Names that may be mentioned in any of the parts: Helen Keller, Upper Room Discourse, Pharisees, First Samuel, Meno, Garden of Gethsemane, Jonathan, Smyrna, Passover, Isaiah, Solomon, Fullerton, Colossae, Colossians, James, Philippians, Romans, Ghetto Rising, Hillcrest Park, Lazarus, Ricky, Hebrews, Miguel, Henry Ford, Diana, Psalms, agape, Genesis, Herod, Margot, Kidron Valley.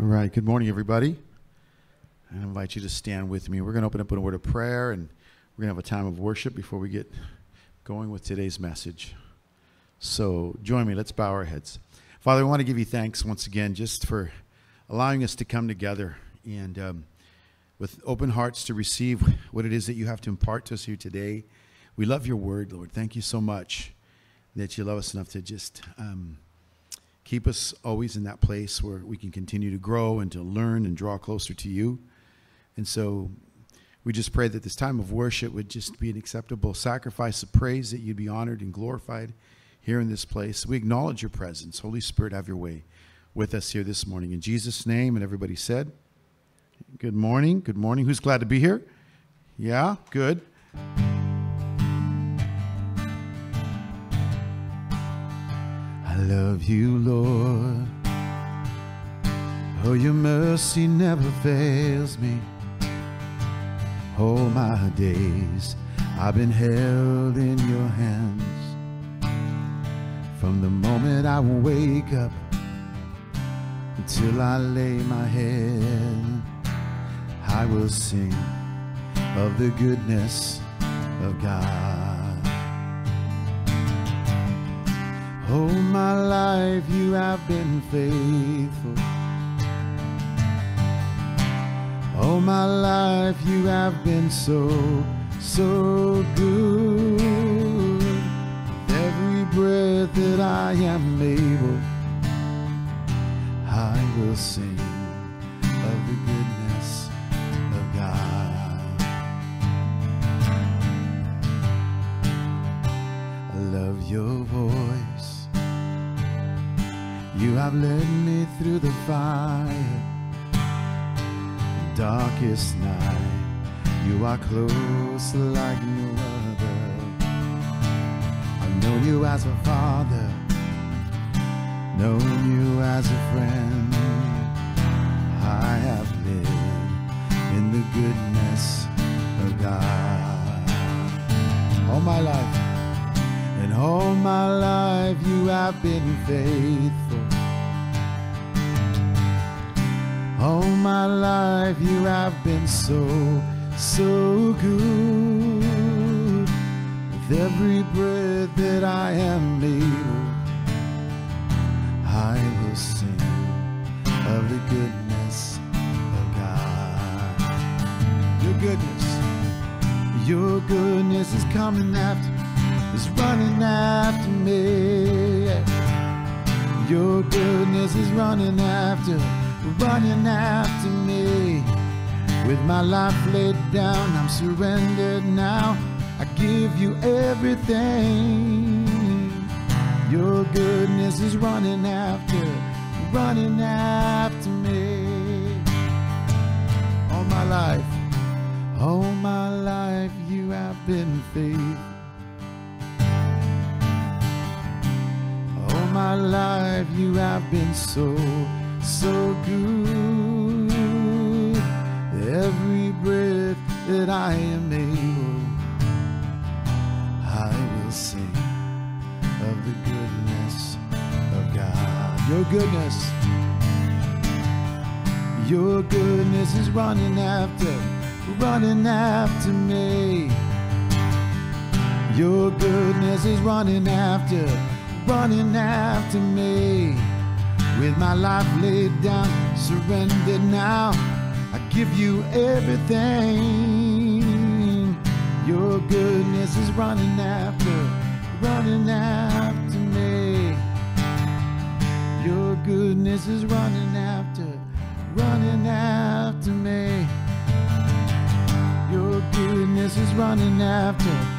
All right, good morning, everybody. I invite you to stand with me. We're going to open up with a word of prayer, and we're going to have a time of worship before we get going with today's message. So join me. Let's bow our heads. Father, we want to give you thanks once again just for allowing us to come together and with open hearts to receive what it is that you have to impart to us here today. We love your word, Lord. Thank you so much that you love us enough to just keep us always in that place where we can continue to grow and to learn and draw closer to you. And so we just pray that this time of worship would just be an acceptable sacrifice of praise, that you'd be honored and glorified here in this place. We acknowledge your presence. Holy Spirit, have your way with us here this morning. In Jesus' name, and everybody said, good morning. Good morning. Who's glad to be here? Yeah, good. I love you, Lord. Oh, your mercy never fails me. All my days I've been held in your hands. From the moment I wake up until I lay my head, I will sing of the goodness of God. Oh, my life, you have been faithful. Oh, my life, you have been so, so good. With every breath that I am able, I will sing of the goodness of God. I love your voice. You have led me through the fire, the darkest night. You are close like no other. I've known you as a father, known you as a friend. I have lived in the goodness of God all my life, and all my life you have been faithful. All my life you have been so, so good. With every breath that I am able, I will sing of the goodness of God. Your goodness is coming after me, is running after me. Your goodness is running after me. Running after me. With my life laid down, I'm surrendered now. I give you everything. Your goodness is running after me. All my life, all my life you have been faithful. All my life you have been so, so good. Every breath that I am able, I will sing of the goodness of God. Your goodness. Your goodness is running after me. Your goodness is running after me. With my life laid down, surrendered now, I give you everything. Your goodness is running after me. Your goodness is running after me. Your goodness is running after me.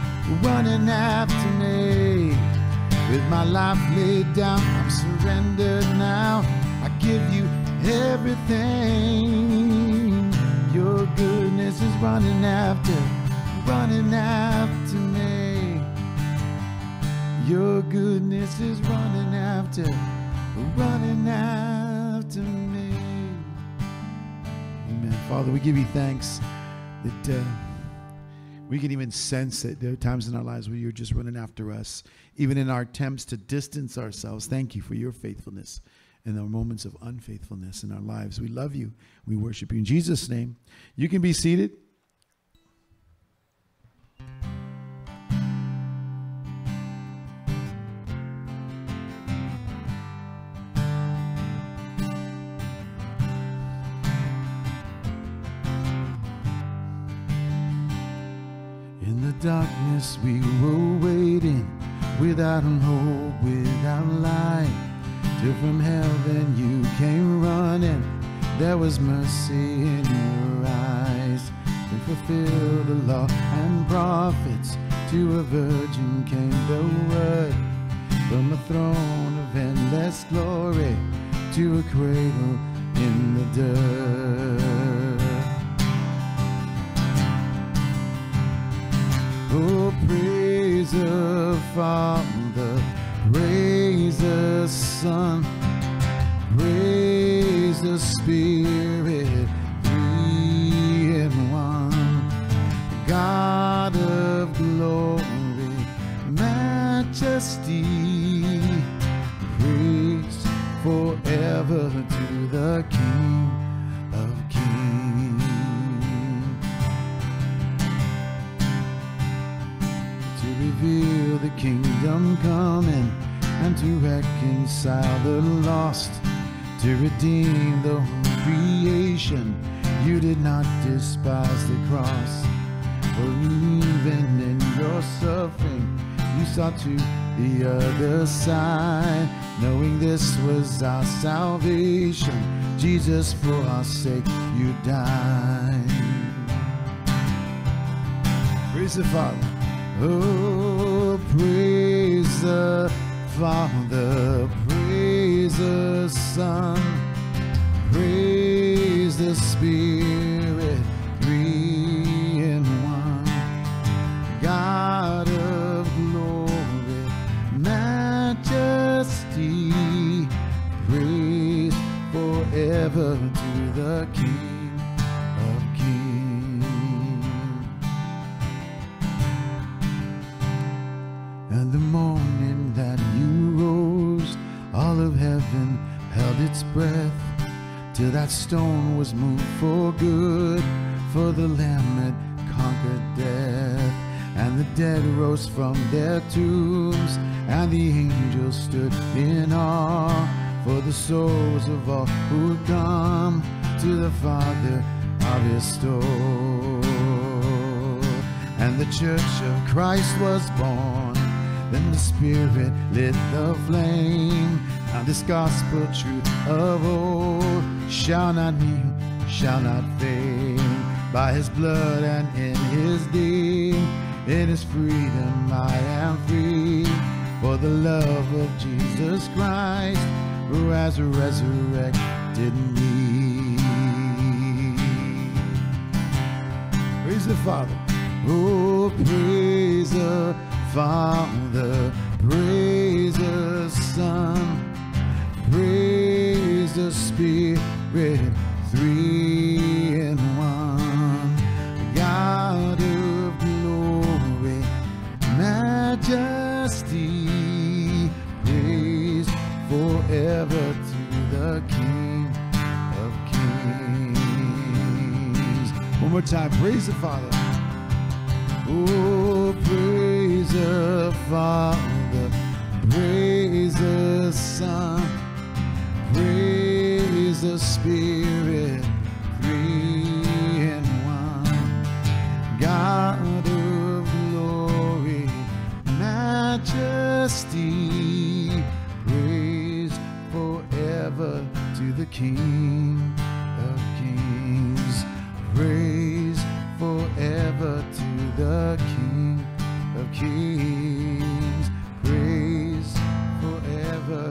With my life laid down, I'm surrendered now. I give you everything. Your goodness is running after me. Your goodness is running after me. Amen. Father, we give you thanks that we can even sense it. There are times in our lives where you're just running after us, even in our attempts to distance ourselves. Thank you for your faithfulness in the moments of unfaithfulness in our lives. We love you. We worship you. In Jesus' name, you can be seated. Darkness we were waiting, without hope, without light, till from heaven you came running. There was mercy in your eyes. You fulfilled the law and prophets. To a virgin came the word, from a throne of endless glory to a cradle in the dirt. Oh, praise the Father, praise the Son, praise the Spirit, three in one. God of glory, majesty, praise forever to the King of Kings. Reveal the kingdom coming, and to reconcile the lost, to redeem the whole creation. You did not despise the cross, for even in your suffering you saw to the other side, knowing this was our salvation. Jesus, for our sake you died. Praise the Father. Oh, praise the Father, praise the Son, praise the Spirit, three in one. God of glory, majesty, praise forever to the King. And the morning that you rose, all of heaven held its breath, till that stone was moved for good, for the Lamb had conquered death. And the dead rose from their tombs, and the angels stood in awe, for the souls of all who had come to the Father are restored. And the Church of Christ was born. Then the Spirit lit the flame. Now this gospel truth of old shall not name, shall not fade. By His blood and in His name, in His freedom I am free. For the love of Jesus Christ, who has resurrected me. Praise the Father. Oh, praise the Father, praise the Son, praise the Spirit, three in one. God of glory, majesty, praise forever to the King of Kings. One more time, praise the Father. Oh, praise the Father, praise the Son, praise the Spirit, three in one. God of glory, majesty, praise forever to the King of Kings. Praise forever to the King of Kings, praise forever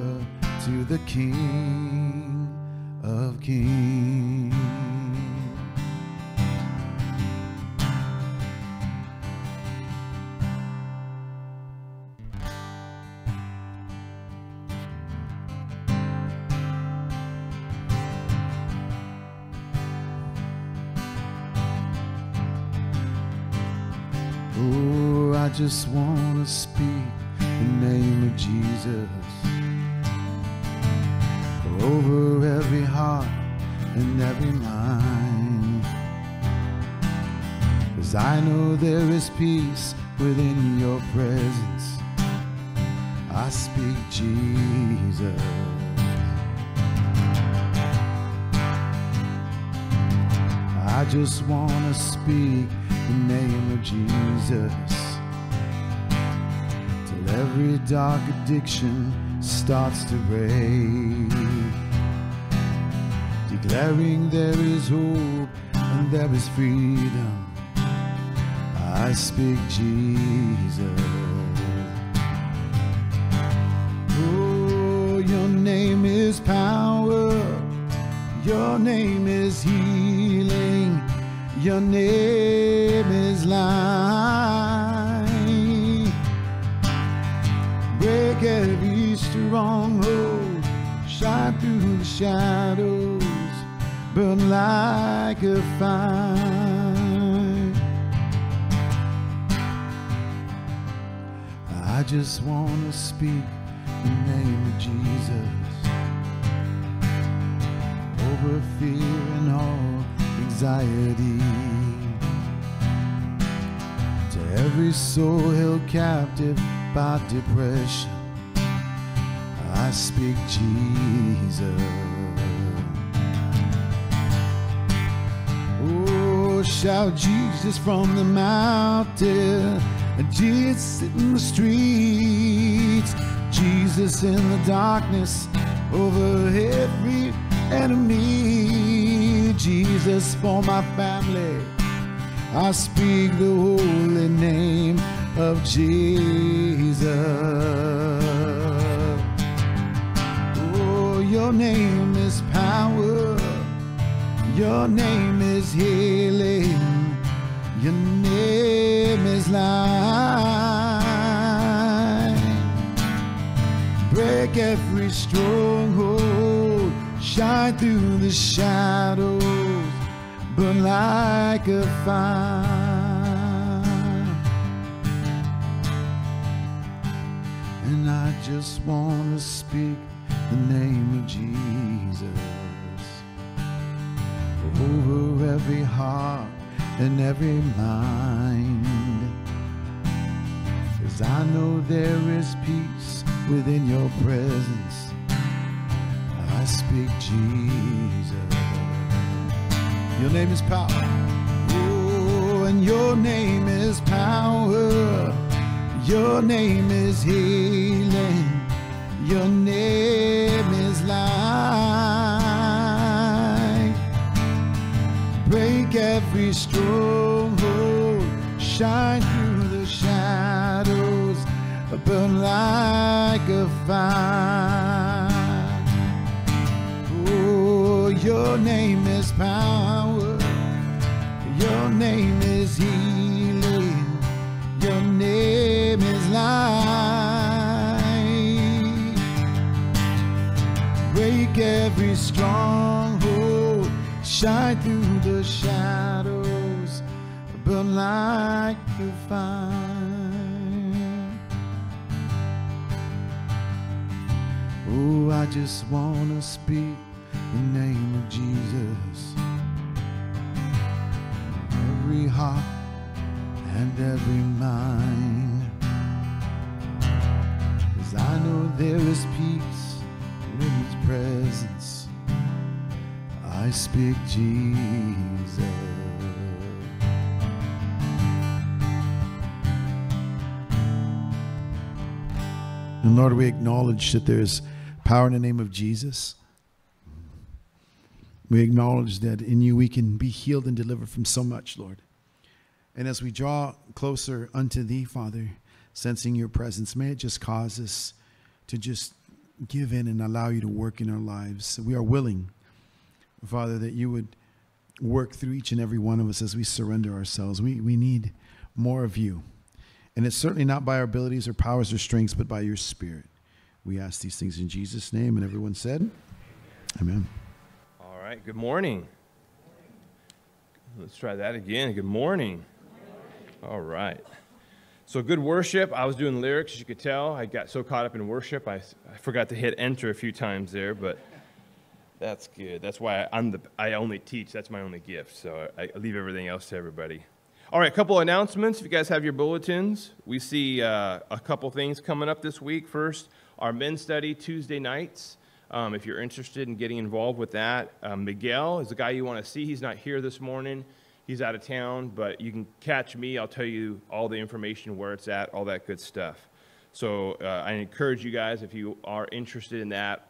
to the King of Kings. I just want to speak the name of Jesus. over every heart and every mind. 'Cause I know there is peace within your presence. I speak Jesus. I just want to speak the name of Jesus till every dark addiction starts to break, declaring there is hope and there is freedom. I speak Jesus. Oh, your name is power, your name is healing, your name is light. Break every stronghold, shine through the shadows, burn like a fire. I just want to speak the name of Jesus over fear and all anxiety, to every soul held captive by depression. I speak Jesus. Oh, shout Jesus from the mountain, Jesus in the streets, Jesus in the darkness over every enemy. Jesus for my family, I speak the holy name of Jesus. Oh, your name is power, your name is healing, your name is light. Break every stronghold, shine through the shadows, burn like a fire. And I just want to speak the name of Jesus over every heart in every mind, 'cause I know there is peace within your presence. I speak Jesus. Your name is power. Oh, and your name is power, your name is healing, your name is light. Break every stronghold, shine through the shadows, burn like a fire. Oh, your name is power, your name is healing, your name is light. Break every stronghold, shine through the shadows, burn like a fire. Oh, I just want to speak the name of Jesus every heart and every mind, 'cause I know there is peace in His presence. I speak Jesus. And Lord, we acknowledge that there is power in the name of Jesus. We acknowledge that in you we can be healed and delivered from so much, Lord. And as we draw closer unto thee, Father, sensing your presence, may it just cause us to just give in and allow you to work in our lives. We are willing, Father, that you would work through each and every one of us as we surrender ourselves. We need more of you. And it's certainly not by our abilities or powers or strengths, but by your Spirit. We ask these things in Jesus' name. And everyone said, amen. All right. Good morning. Let's try that again. Good morning. All right. So good worship. I was doing lyrics, as you could tell. I got so caught up in worship, I forgot to hit enter a few times there, but That's good. That's why I only teach. That's my only gift. So I leave everything else to everybody. All right, a couple announcements. If you guys have your bulletins, we see a couple things coming up this week. First, our men's study Tuesday nights. If you're interested in getting involved with that, Miguel is the guy you want to see. He's not here this morning. He's out of town, but you can catch me. I'll tell you all the information, where it's at, all that good stuff. So I encourage you guys, if you are interested in that,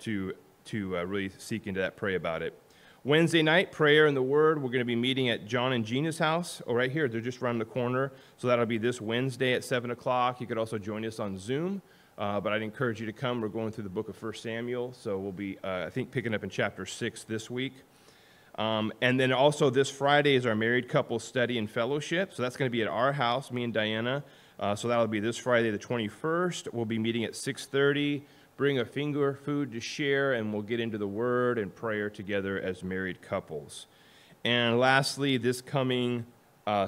to really seek into that, pray about it. Wednesday night, prayer and the Word. We're going to be meeting at John and Gina's house, or right here. They're just around the corner. So that'll be this Wednesday at 7 o'clock. You could also join us on Zoom, but I'd encourage you to come. We're going through the book of First Samuel, so we'll be, I think, picking up in chapter 6 this week. And then also this Friday is our married couple study and fellowship. So that's going to be at our house, me and Diana. So that'll be this Friday the 21st. We'll be meeting at 6:30. Bring a finger of food to share, and we'll get into the Word and prayer together as married couples. And lastly, this coming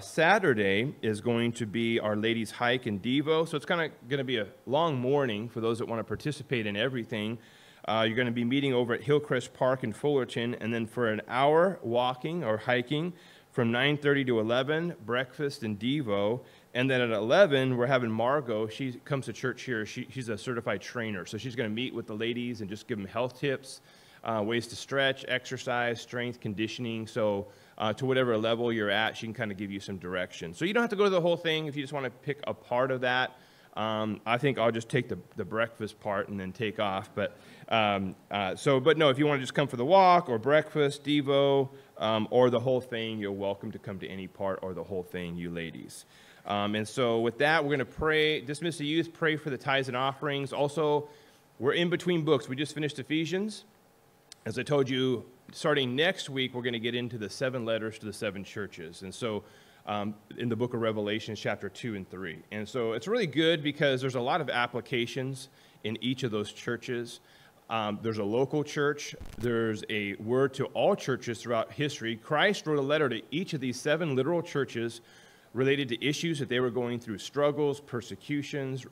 Saturday is going to be our ladies' hike and Devo. So it's kind of going to be a long morning for those that want to participate in everything. You're going to be meeting over at Hillcrest Park in Fullerton, and then for an hour walking or hiking from 9:30 to 11, breakfast and Devo. And then at 11, we're having Margot. She comes to church here. She's a certified trainer, so she's going to meet with the ladies and just give them health tips, ways to stretch, exercise, strength, conditioning. So to whatever level you're at, she can kind of give you some direction. So you don't have to go to the whole thing if you just want to pick a part of that. I think I'll just take the breakfast part and then take off. But if you want to just come for the walk or breakfast, Devo, or the whole thing, you're welcome to come to any part or the whole thing, you ladies. And so with that, we're going to pray, dismiss the youth, pray for the tithes and offerings. Also, we're in between books. We just finished Ephesians. As I told you, starting next week, we're going to get into the 7 letters to the 7 churches. And so in the book of Revelation, chapter 2 and 3. And so it's really good because there's a lot of applications in each of those churches. There's a local church. There's a word to all churches throughout history. Christ wrote a letter to each of these 7 literal churches related to issues that they were going through, struggles, persecutions,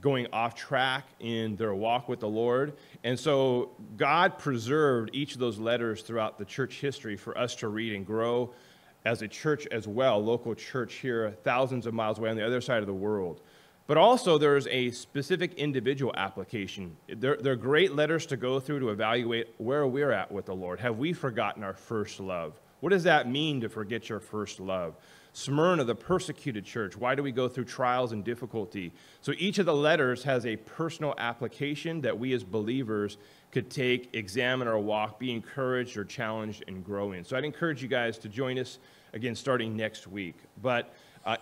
going off track in their walk with the Lord. And so God preserved each of those letters throughout the church history for us to read and grow as a church as well, local church here, thousands of miles away on the other side of the world. But also there's a specific individual application. They're great letters to go through to evaluate where we're at with the Lord. Have we forgotten our first love? What does that mean to forget your first love? Smyrna, the persecuted church. Why do we go through trials and difficulty? So each of the letters has a personal application that we as believers could take, examine or walk, be encouraged or challenged and grow in. So I'd encourage you guys to join us again starting next week. But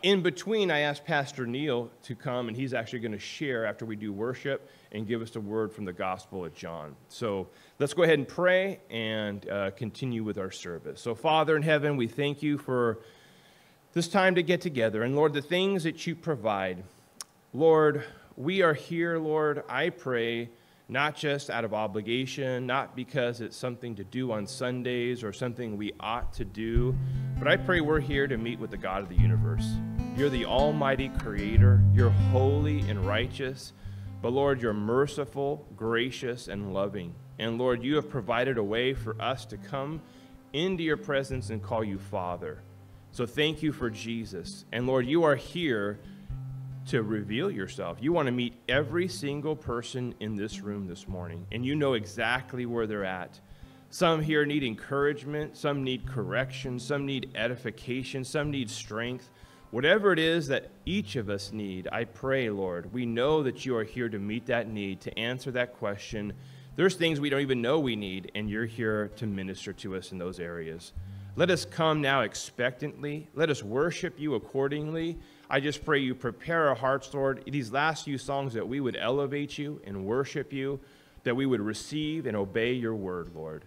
in between, I asked Pastor Neil to come, and he's actually going to share after we do worship and give us a word from the Gospel of John. So let's go ahead and pray and continue with our service. So Father in heaven, we thank you for this time to get together, and Lord, the things that you provide. Lord, we are here, Lord, I pray, not just out of obligation, not because it's something to do on Sundays or something we ought to do, but I pray we're here to meet with the God of the universe. You're the almighty creator, you're holy and righteous, but Lord, you're merciful, gracious, and loving. And Lord, you have provided a way for us to come into your presence and call you Father. So thank you for Jesus. And Lord, you are here to reveal yourself. You want to meet every single person in this room this morning, and you know exactly where they're at. Some here need encouragement, some need correction, some need edification, some need strength. Whatever it is that each of us need, I pray, Lord, we know that you are here to meet that need, to answer that question. There's things we don't even know we need, and you're here to minister to us in those areas. Let us come now expectantly. Let us worship you accordingly. I just pray you prepare our hearts, Lord, these last few songs, that we would elevate you and worship you, that we would receive and obey your word, Lord.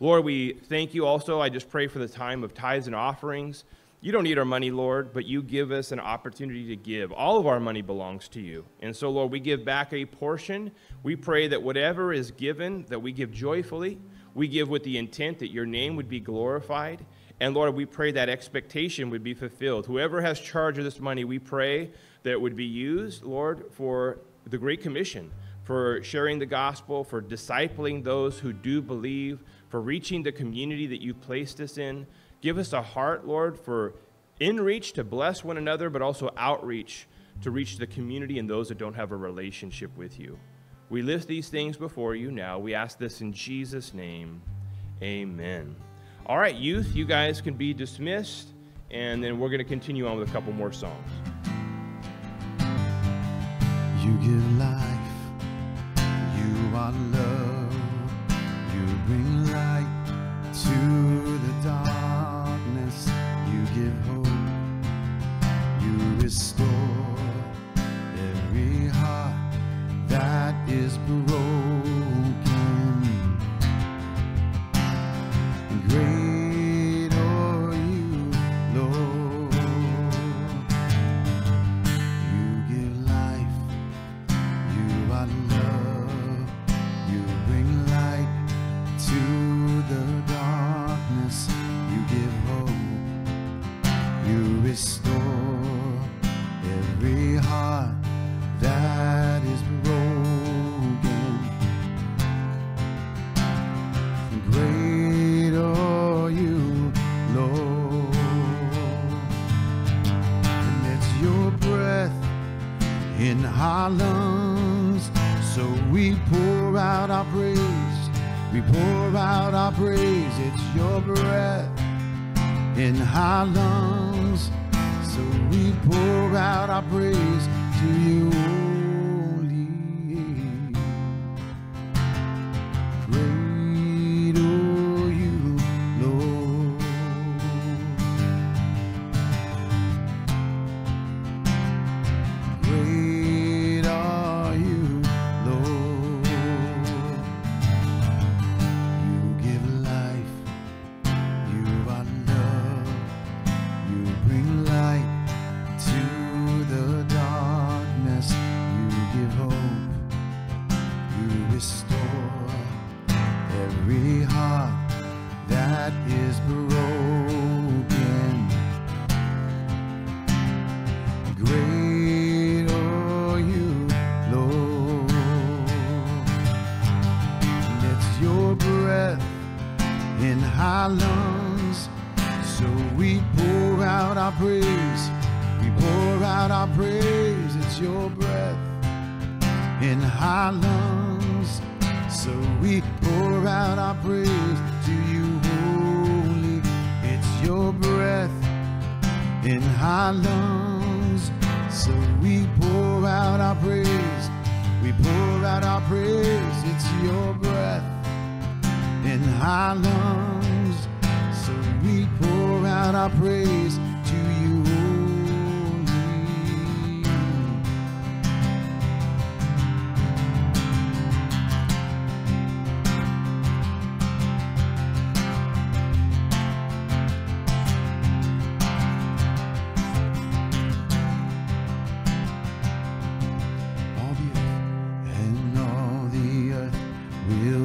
Lord, we thank you also. I just pray for the time of tithes and offerings. You don't need our money, Lord, but you give us an opportunity to give. All of our money belongs to you. And so, Lord, we give back a portion. We pray that whatever is given, that we give joyfully. We give with the intent that your name would be glorified. And Lord, we pray that expectation would be fulfilled. Whoever has charge of this money, we pray that it would be used, Lord, for the Great Commission, for sharing the gospel, for discipling those who do believe, for reaching the community that you've placed us in. Give us a heart, Lord, for inreach to bless one another, but also outreach to reach the community and those that don't have a relationship with you. We lift these things before you now. We ask this in Jesus' name. Amen. All right, youth, you guys can be dismissed, and then we're going to continue on with a couple more songs. You give life. You are love. You bring light to the darkness. You give hope. You restore every heart that is broken. Great are you, Lord. You give life. You are love. You bring light to the darkness. You give hope. You restore every heart that is broken. Great are you, Lord. And it's your breath in our lungs, so we pour out our praise. We pour out our praise. It's your breath in our lungs, so we pour out our praise to you only. Great are you, Lord. Great are you, Lord. You give life. You are love. You bring light to the dark. You give hope, you restore every heart that is broken. Great are you, Lord. And it's your breath in our lungs, so we pour out our praise. We pour out our praise. It's your breath in our lungs, so we pour out our praise to you, holy. It's your breath in our lungs, so we pour out our praise. We pour out our praise. It's your breath in our lungs, so we pour out our praise.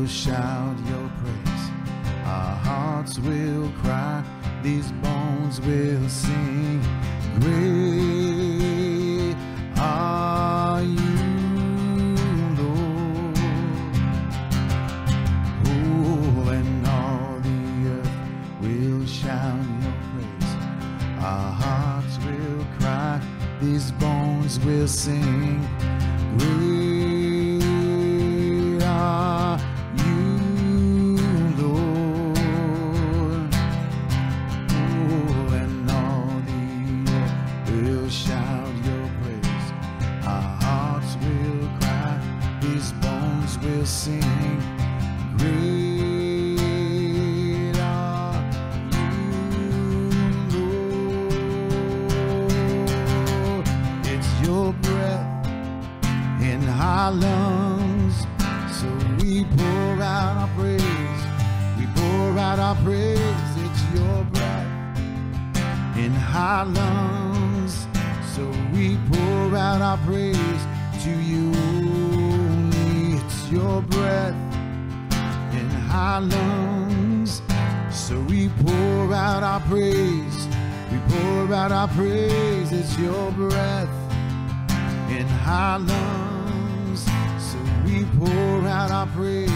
Shout your praise. Our hearts will cry. These bones will sing. Great are you, Lord. Oh, and all the earth will shout your praise. Our hearts will cry. These bones will sing. Great are you. Sing, great are you, Lord. It's your breath in our lungs, so we pour out our praise. We pour out our praise. It's your breath in our lungs, so we pour out our praise to you. Your breath in our lungs, so we pour out our praise. We pour out our praise. It's your breath in our lungs, so we we pour out our praise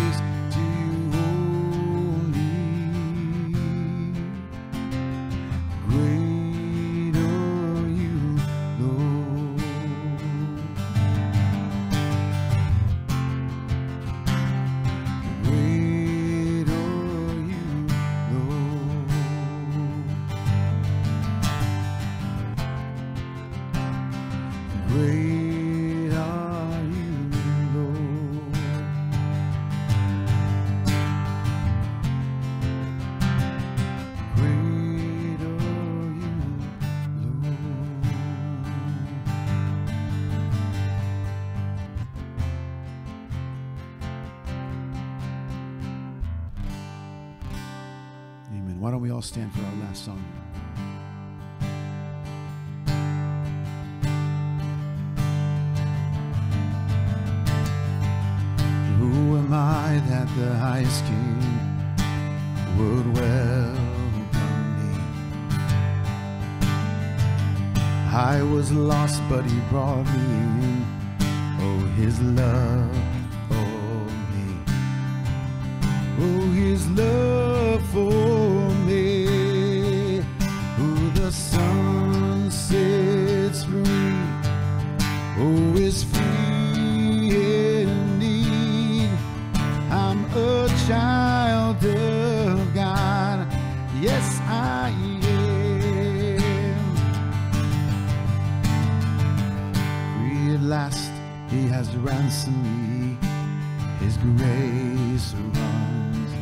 to you only. Great are you, Lord. Great are you, Lord. Great. Why don't we all stand for our last song? Who am I that the highest King would welcome me? I was lost, but he brought me in. Oh, his love for me. Oh, his love for me. The sun sets free, oh, is free indeed. I'm a child of God, yes, I am. Free at last, he has ransomed me, his grace surrounds me.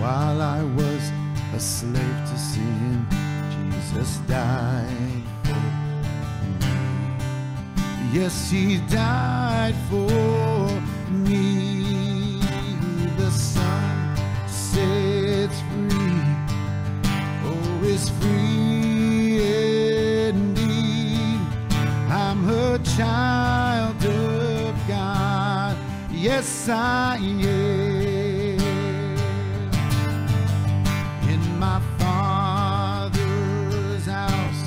While I was a slave to sin, Jesus died for me. Yes, he died for me. The sun sets free, oh, is free indeed. I'm a child of God, yes, I am. My Father's house,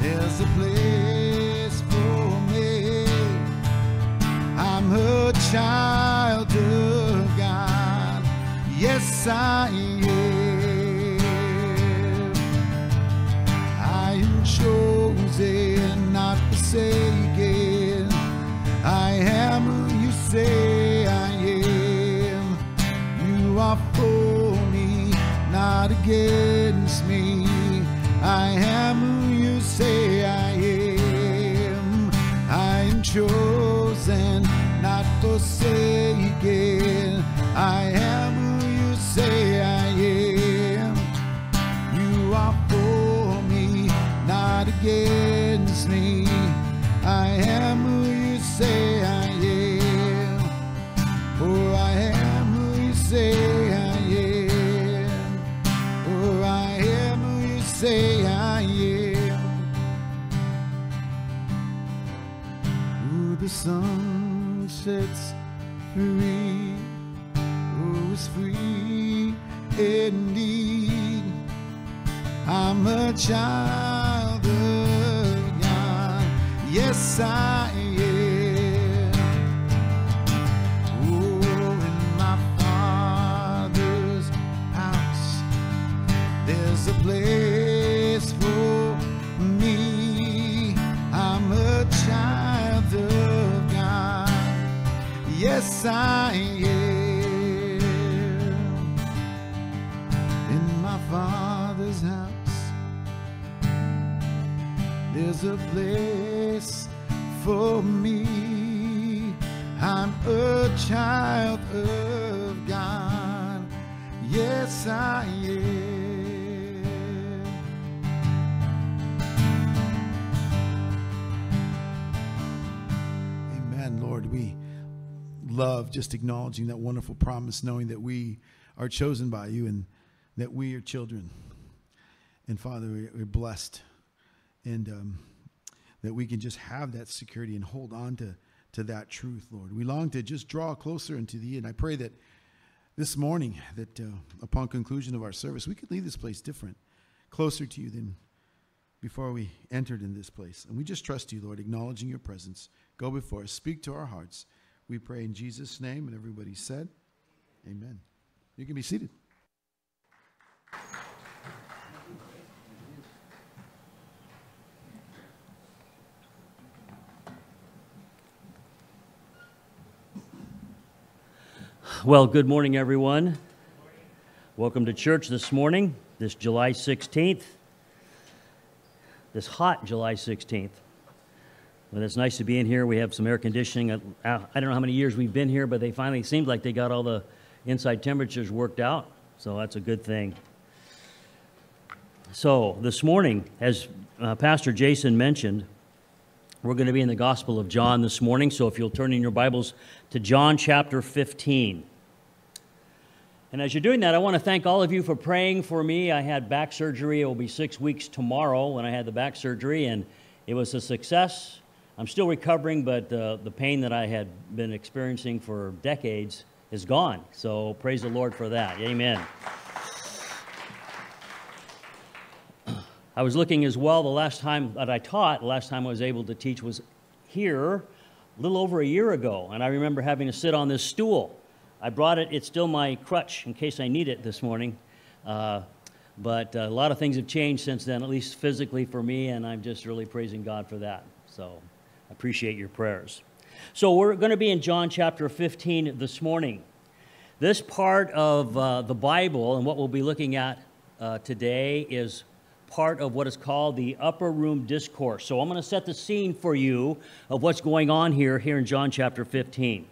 there's a place for me. I'm a child of God, yes, I am. I am chosen, not forsaken. I am who you say I am. You are for not against me. I am who you say I am. I am chosen, not forsaken. I am who you say I am. You are for me, not against me. I am who you say I am. For I am who you say I am. Say I am. Oh, the sun sets free, oh, is free indeed. I'm a child of God, yes, I am. Oh, in my Father's house, there's a place for me. I'm a child of God, yes, I am. In my Father's house, there's a place for me. I'm a child of God, yes, I am. Lord, we love just acknowledging that wonderful promise, knowing that we are chosen by you and that we are children. And Father, we're blessed, and that we can just have that security and hold on to that truth, Lord. We long to just draw closer into thee, and I pray that this morning, that upon conclusion of our service, we could leave this place different, closer to you than before we entered in this place. And we just trust you, Lord, acknowledging your presence. Go before us. Speak to our hearts. We pray in Jesus' name. And everybody said, amen. You can be seated. Well, good morning, everyone. Good morning. Welcome to church this morning, this July 16th, this hot July 16th. Well, it's nice to be in here. We have some air conditioning. I don't know how many years we've been here, but they finally seemed like they got all the inside temperatures worked out, so that's a good thing. So this morning, as Pastor Jason mentioned, we're going to be in the Gospel of John this morning, so if you'll turn in your Bibles to John chapter 15. And as you're doing that, I want to thank all of you for praying for me. I had back surgery. It will be 6 weeks tomorrow when I had the back surgery, and it was a success. I'm still recovering, but the pain that I had been experiencing for decades is gone. So praise the Lord for that. Amen. I was looking as well. The last time that I taught, the last time I was able to teach was here a little over a year ago, and I remember having to sit on this stool. I brought it. It's still my crutch in case I need it this morning. But a lot of things have changed since then, at least physically for me, and I'm just really praising God for that. So I appreciate your prayers. So we're going to be in John chapter 15 this morning. This part of the Bible and what we'll be looking at today is part of what is called the Upper Room Discourse. So I'm going to set the scene for you of what's going on here in John chapter 15.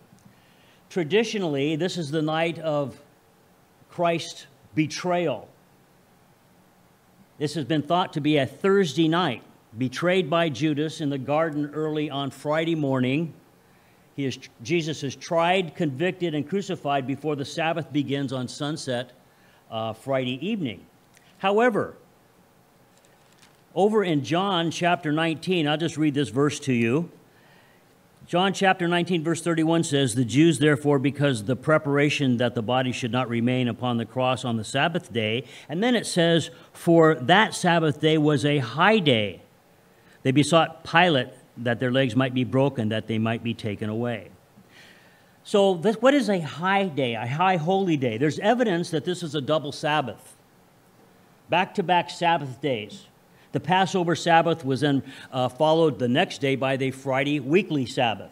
Traditionally, this is the night of Christ's betrayal. This has been thought to be a Thursday night, betrayed by Judas in the garden early on Friday morning. Jesus is tried, convicted, and crucified before the Sabbath begins on sunset Friday evening. However, over in John chapter 19, I'll just read this verse to you. John chapter 19, verse 31 says, "The Jews, therefore, because the preparation that the body should not remain upon the cross on the Sabbath day," and then it says, "For that Sabbath day was a high day. They besought Pilate that their legs might be broken, that they might be taken away." So what is a high day, a high holy day? There's evidence that this is a double Sabbath, back-to-back Sabbath days. The Passover Sabbath was then followed the next day by the Friday weekly Sabbath.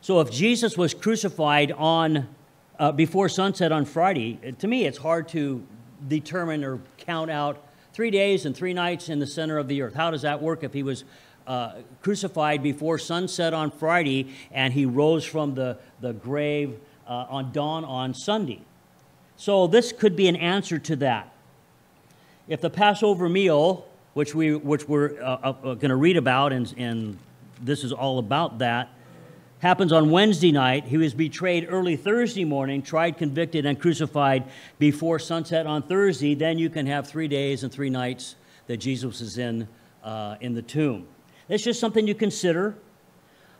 So if Jesus was crucified on before sunset on Friday, to me it's hard to determine or count out 3 days and 3 nights in the center of the earth. How does that work if he was crucified before sunset on Friday and he rose from the grave on dawn on Sunday? So this could be an answer to that. If the Passover meal, which we're going to read about, and this is all about that, happens on Wednesday night. He was betrayed early Thursday morning, tried, convicted, and crucified before sunset on Thursday. Then you can have 3 days and 3 nights that Jesus is in the tomb. It's just something you consider.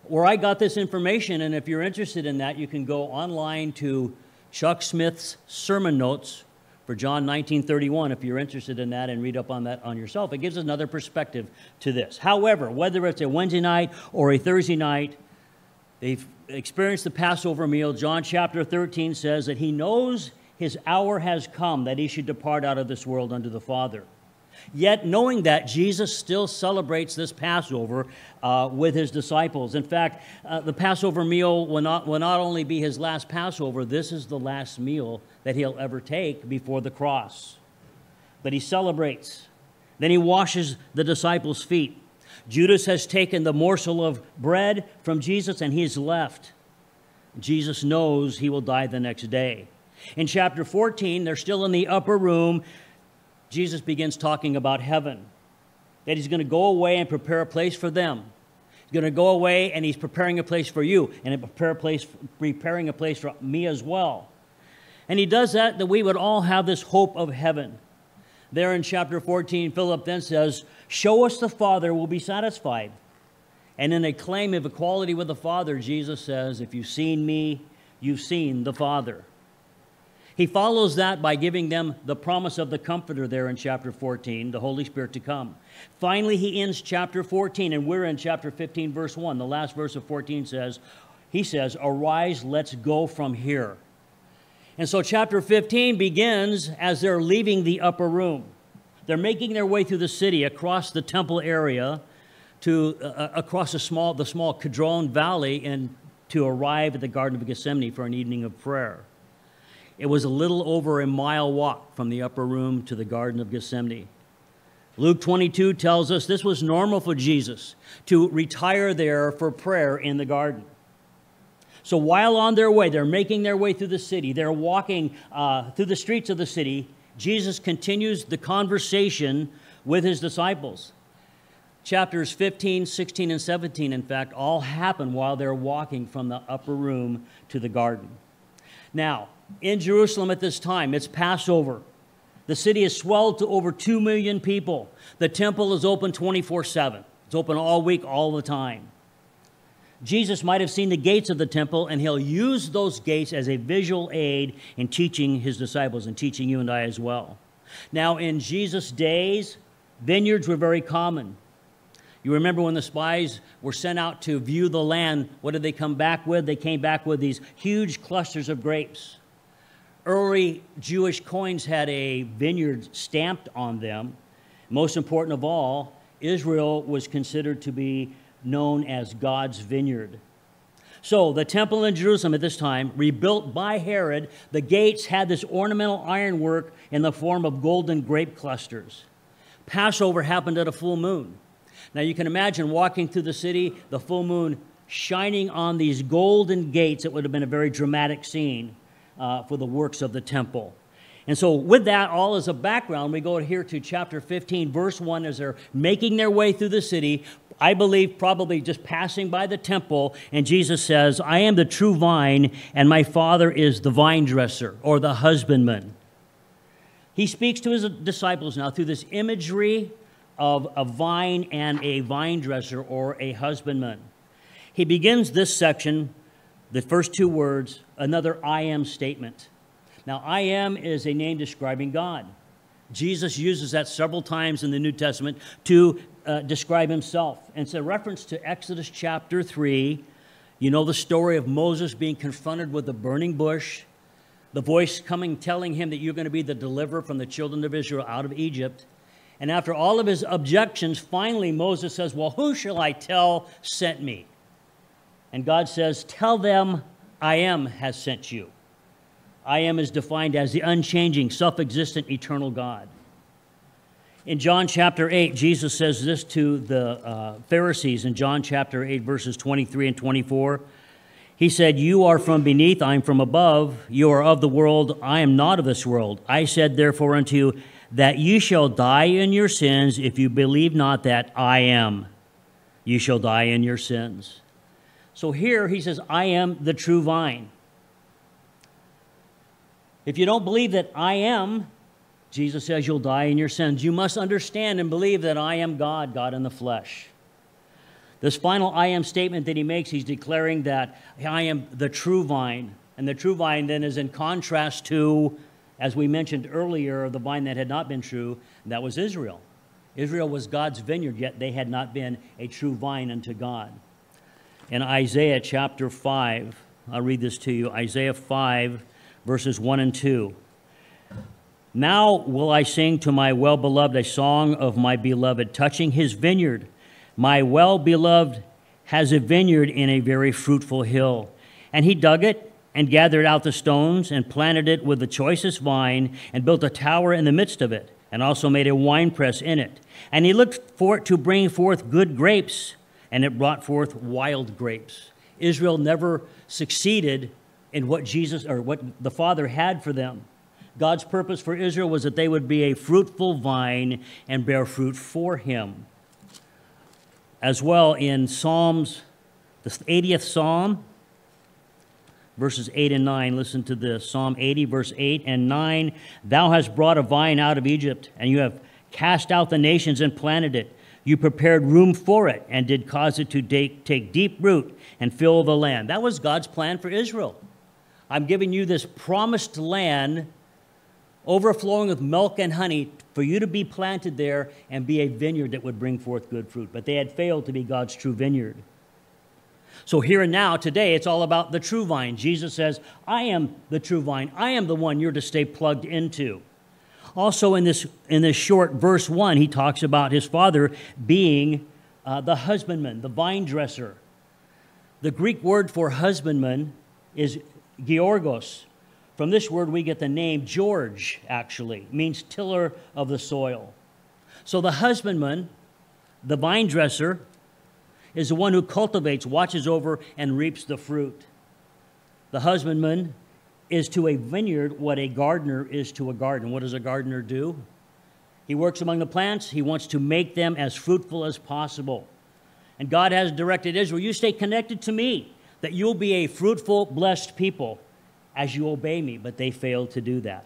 Where I got this information, and if you're interested in that, you can go online to Chuck Smith's sermon notes for John 19:31, if you're interested in that and read up on that on yourself. It gives another perspective to this. However, whether it's a Wednesday night or a Thursday night, they've experienced the Passover meal. John chapter 13 says that he knows his hour has come, that he should depart out of this world unto the Father. Yet, knowing that, Jesus still celebrates this Passover with his disciples. In fact, the Passover meal will not only be his last Passover, this is the last meal that he'll ever take before the cross. But he celebrates. Then he washes the disciples' feet. Judas has taken the morsel of bread from Jesus, and he's left. Jesus knows he will die the next day. In chapter 14, they're still in the upper room. Jesus begins talking about heaven, that he's going to go away and prepare a place for them. He's going to go away and he's preparing a place for you, and preparing a place for me as well. And he does that we would all have this hope of heaven. There in chapter 14, Philip then says, "Show us the Father, we'll be satisfied." And in a claim of equality with the Father, Jesus says, "If you've seen me, you've seen the Father." He follows that by giving them the promise of the Comforter there in chapter 14, the Holy Spirit to come. Finally, he ends chapter 14, and we're in chapter 15, verse 1. The last verse of 14 says, he says, "Arise, let's go from here." And so chapter 15 begins as they're leaving the upper room. They're making their way through the city, across the temple area, to across the small Kidron Valley, and to arrive at the Garden of Gethsemane for an evening of prayer. It was a little over a mile walk from the upper room to the Garden of Gethsemane. Luke 22 tells us this was normal for Jesus to retire there for prayer in the garden. So while on their way, they're making their way through the city, they're walking through the streets of the city, Jesus continues the conversation with his disciples. Chapters 15, 16, and 17, in fact, all happen while they're walking from the upper room to the garden. Now, in Jerusalem at this time, it's Passover. The city is swelled to over 2 million people. The temple is open 24/7. It's open all week, all the time. Jesus might have seen the gates of the temple, and he'll use those gates as a visual aid in teaching his disciples and teaching you and I as well. Now, in Jesus' days, vineyards were very common. You remember when the spies were sent out to view the land, what did they come back with? They came back with these huge clusters of grapes. Early Jewish coins had a vineyard stamped on them. Most important of all, Israel was considered to be known as God's vineyard. So the temple in Jerusalem at this time, rebuilt by Herod, the gates had this ornamental ironwork in the form of golden grape clusters. Passover happened at a full moon. Now, you can imagine walking through the city, the full moon shining on these golden gates. It would have been a very dramatic scene for the works of the temple. And so with that all as a background, we go here to chapter 15, verse 1, as they're making their way through the city, I believe probably just passing by the temple, and Jesus says, "I am the true vine, and my Father is the vine dresser," or the husbandman. He speaks to his disciples now through this imagery of a vine and a vine dresser or a husbandman. He begins this section, the first two words, another "I am" statement. Now, "I am" is a name describing God. Jesus uses that several times in the New Testament to describe himself. And it's a reference to Exodus chapter 3. You know the story of Moses being confronted with the burning bush, the voice coming telling him that you're going to be the deliverer from the children of Israel out of Egypt. And after all of his objections, finally Moses says, "Well, who shall I tell sent me?" And God says, "Tell them I am has sent you." I am is defined as the unchanging, self-existent, eternal God. In John chapter 8, Jesus says this to the Pharisees in John chapter 8, verses 23 and 24. He said, "You are from beneath, I am from above. You are of the world, I am not of this world. I said therefore unto you, that you shall die in your sins. If you believe not that I am, you shall die in your sins." So here he says, "I am the true vine." If you don't believe that I am, Jesus says you'll die in your sins. You must understand and believe that I am God, God in the flesh. This final "I am" statement that he makes, he's declaring that I am the true vine. And the true vine then is in contrast to, as we mentioned earlier, the vine that had not been true, and that was Israel. Israel was God's vineyard, yet they had not been a true vine unto God. In Isaiah chapter 5, I'll read this to you, Isaiah 5, verses 1 and 2. "Now will I sing to my well-beloved a song of my beloved, touching his vineyard. My well-beloved has a vineyard in a very fruitful hill, and he dug it, and gathered out the stones, and planted it with the choicest vine, and built a tower in the midst of it, and also made a winepress in it. And he looked for it to bring forth good grapes, and it brought forth wild grapes." Israel never succeeded in what Jesus, or what the Father had for them. God's purpose for Israel was that they would be a fruitful vine and bear fruit for him. As well, in Psalms, the 80th Psalm, verses 8 and 9, listen to this. Psalm 80, verse 8 and 9. "Thou hast brought a vine out of Egypt, and you have cast out the nations and planted it. You prepared room for it, and did cause it to take deep root and fill the land." That was God's plan for Israel. I'm giving you this promised land overflowing with milk and honey for you to be planted there and be a vineyard that would bring forth good fruit. But they had failed to be God's true vineyard. So here and now, today, it's all about the true vine. Jesus says, I am the true vine. I am the one you're to stay plugged into. Also in this short verse 1, he talks about his father being the husbandman, the vine dresser. The Greek word for husbandman is Georgos. From this word, we get the name George, actually. It means tiller of the soil. So the husbandman, the vine dresser, is the one who cultivates, watches over, and reaps the fruit. The husbandman is to a vineyard what a gardener is to a garden. What does a gardener do? He works among the plants. He wants to make them as fruitful as possible. And God has directed Israel, you stay connected to me, that you'll be a fruitful, blessed people as you obey me. But they failed to do that.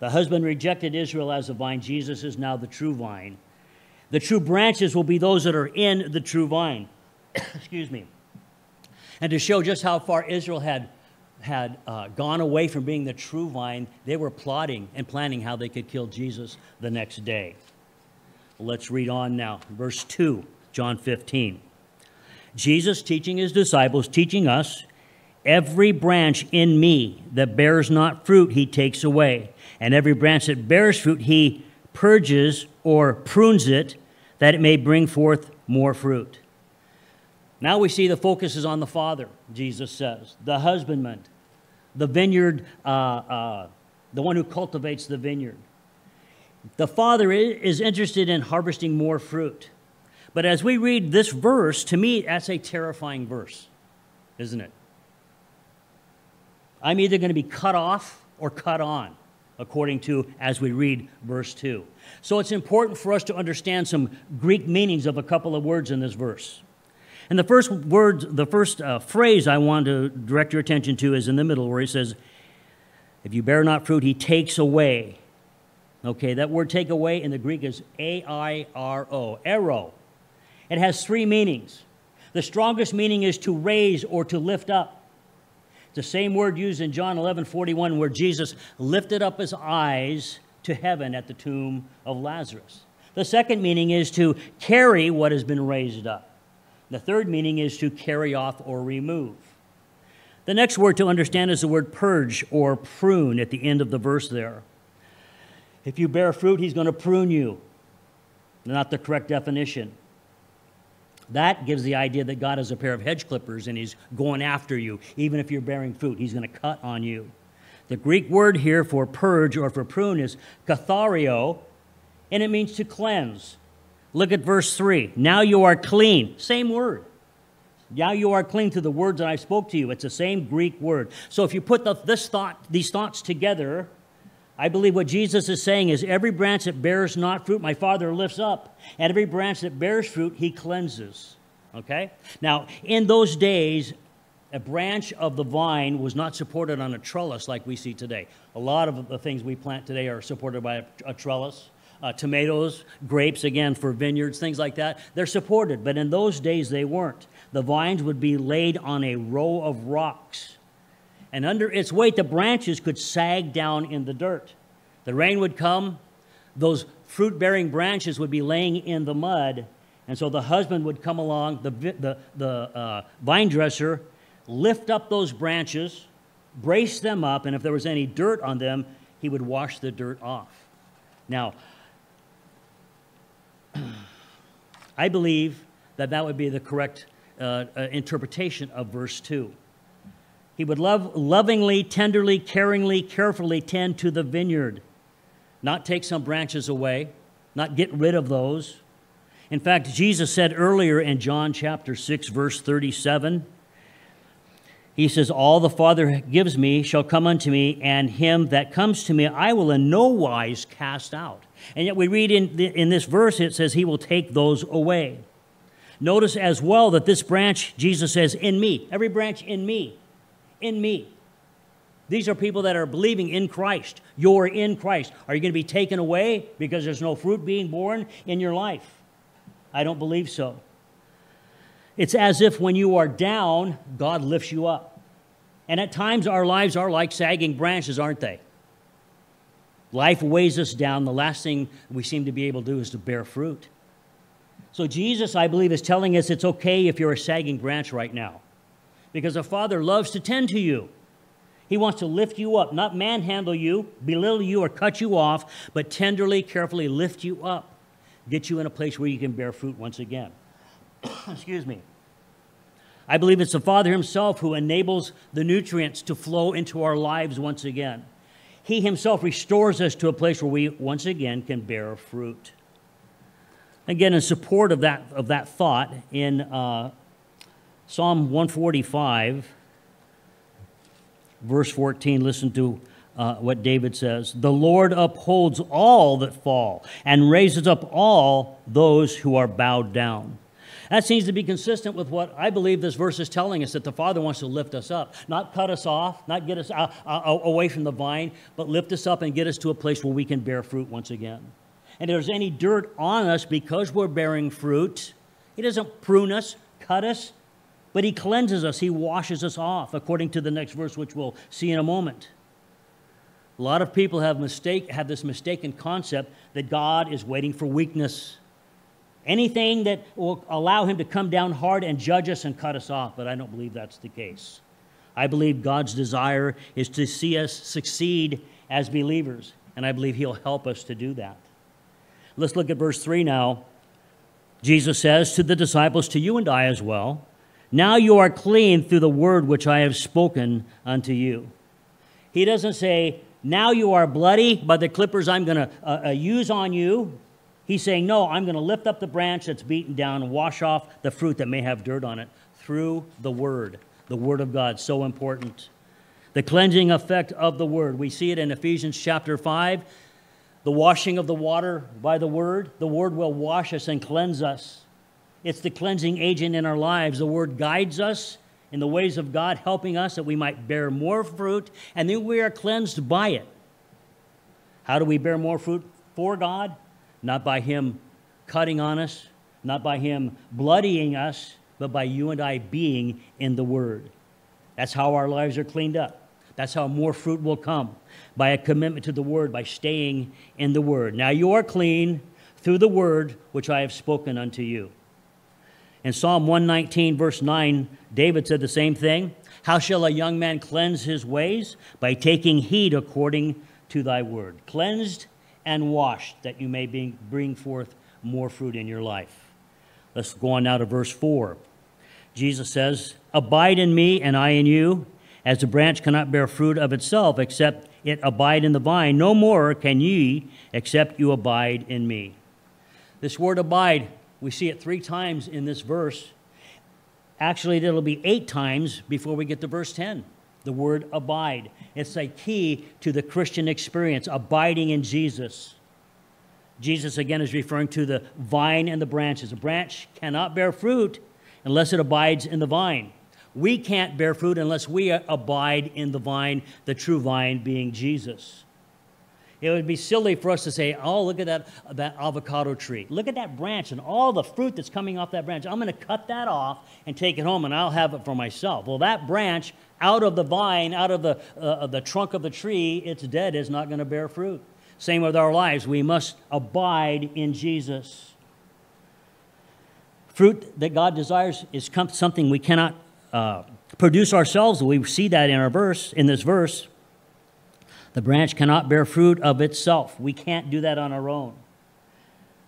The husband rejected Israel as a vine. Jesus is now the true vine. The true branches will be those that are in the true vine. Excuse me. And to show just how far Israel had gone away from being the true vine, they were plotting and planning how they could kill Jesus the next day. Let's read on now. Verse 2, John 15. Jesus teaching his disciples, teaching us, every branch in me that bears not fruit, he takes away. And every branch that bears fruit, he purges or prunes it, that it may bring forth more fruit. Now we see the focus is on the Father, Jesus says, the husbandman, the vineyard, the one who cultivates the vineyard. The Father is interested in harvesting more fruit. But as we read this verse, to me, that's a terrifying verse, isn't it? I'm either going to be cut off or cut on, according to, as we read, verse 2. So it's important for us to understand some Greek meanings of a couple of words in this verse. And the first word, the first phrase I want to direct your attention to is in the middle where he says, if you bear not fruit, he takes away. Okay, that word take away in the Greek is A-I-R-O, Airo. It has three meanings. The strongest meaning is to raise or to lift up. It's the same word used in John 11:41 where Jesus lifted up his eyes to heaven at the tomb of Lazarus. The second meaning is to carry what has been raised up. The third meaning is to carry off or remove. The next word to understand is the word purge or prune at the end of the verse there. If you bear fruit, he's going to prune you. Not the correct definition. That gives the idea that God is a pair of hedge clippers and he's going after you. Even if you're bearing fruit, he's going to cut on you. The Greek word here for purge or for prune is Kathario, and it means to cleanse. Look at verse 3. Now you are clean. Same word. Now you are clean to the words that I spoke to you. It's the same Greek word. So if you put these thoughts together, I believe what Jesus is saying is every branch that bears not fruit, my Father lifts up. And every branch that bears fruit, he cleanses. Okay? Now, in those days, a branch of the vine was not supported on a trellis like we see today. A lot of the things we plant today are supported by a trellis. Tomatoes, grapes, again, for vineyards, things like that. They're supported, but in those days they weren't. The vines would be laid on a row of rocks. And under its weight, the branches could sag down in the dirt. The rain would come. Those fruit-bearing branches would be laying in the mud. And so the husband would come along, the vine dresser, lift up those branches, brace them up, and if there was any dirt on them, he would wash the dirt off. Now, I believe that would be the correct interpretation of verse 2. He would lovingly, tenderly, caringly, carefully tend to the vineyard, not take some branches away, not get rid of those. In fact, Jesus said earlier in John chapter 6, verse 37, he says, all the Father gives me shall come unto me, and him that comes to me I will in no wise cast out. And yet we read in this verse, it says he will take those away. Notice as well that this branch, Jesus says, in me. Every branch in me. In me. These are people that are believing in Christ. You're in Christ. Are you going to be taken away because there's no fruit being born in your life? I don't believe so. It's as if when you are down, God lifts you up. And at times our lives are like sagging branches, aren't they? Life weighs us down. The last thing we seem to be able to do is to bear fruit. So Jesus, I believe, is telling us it's okay if you're a sagging branch right now, because the Father loves to tend to you. He wants to lift you up, not manhandle you, belittle you, or cut you off, but tenderly, carefully lift you up, get you in a place where you can bear fruit once again. Excuse me. I believe it's the Father himself who enables the nutrients to flow into our lives once again. He himself restores us to a place where we once again can bear fruit. Again, in support of that thought, in Psalm 145, verse 14, listen to what David says. The Lord upholds all that fall and raises up all those who are bowed down. That seems to be consistent with what I believe this verse is telling us, that the Father wants to lift us up, not cut us off, not get us away from the vine, but lift us up and get us to a place where we can bear fruit once again. And if there's any dirt on us because we're bearing fruit, he doesn't prune us, cut us, but he cleanses us, he washes us off, according to the next verse, which we'll see in a moment. A lot of people have this mistaken concept that God is waiting for weakness. Anything that will allow him to come down hard and judge us and cut us off, but I don't believe that's the case. I believe God's desire is to see us succeed as believers, and I believe he'll help us to do that. Let's look at verse 3 now. Jesus says to the disciples, to you and I as well, now you are clean through the word which I have spoken unto you. He doesn't say, now you are bloody by the clippers I'm going to use on you. He's saying, no, I'm going to lift up the branch that's beaten down and wash off the fruit that may have dirt on it through the Word of God. So important. The cleansing effect of the Word. We see it in Ephesians chapter 5, the washing of the water by the Word. The Word will wash us and cleanse us. It's the cleansing agent in our lives. The Word guides us in the ways of God, helping us that we might bear more fruit, and then we are cleansed by it. How do we bear more fruit for God? Not by him cutting on us, not by him bloodying us, but by you and I being in the Word. That's how our lives are cleaned up. That's how more fruit will come, by a commitment to the Word, by staying in the Word. Now you are clean through the Word which I have spoken unto you. In Psalm 119, verse 9, David said the same thing. How shall a young man cleanse his ways? By taking heed according to thy word. Cleansed and washed, that you may bring forth more fruit in your life. Let's go on now to verse 4. Jesus says, abide in me and I in you, as the branch cannot bear fruit of itself, except it abide in the vine. No more can ye, except you abide in me. This word abide, we see it 3 times in this verse. Actually, it'll be 8 times before we get to verse 10. The word abide. It's a key to the Christian experience, abiding in Jesus. Jesus, again, is referring to the vine and the branches. A branch cannot bear fruit unless it abides in the vine. We can't bear fruit unless we abide in the vine, the true vine being Jesus. It would be silly for us to say, oh, look at that avocado tree. Look at that branch and all the fruit that's coming off that branch. I'm going to cut that off and take it home, and I'll have it for myself. Well, that branch out of the vine, out of the trunk of the tree, it's dead, it's not going to bear fruit. Same with our lives. We must abide in Jesus. Fruit that God desires is something we cannot produce ourselves. We see that in our verse, in this verse. The branch cannot bear fruit of itself. We can't do that on our own.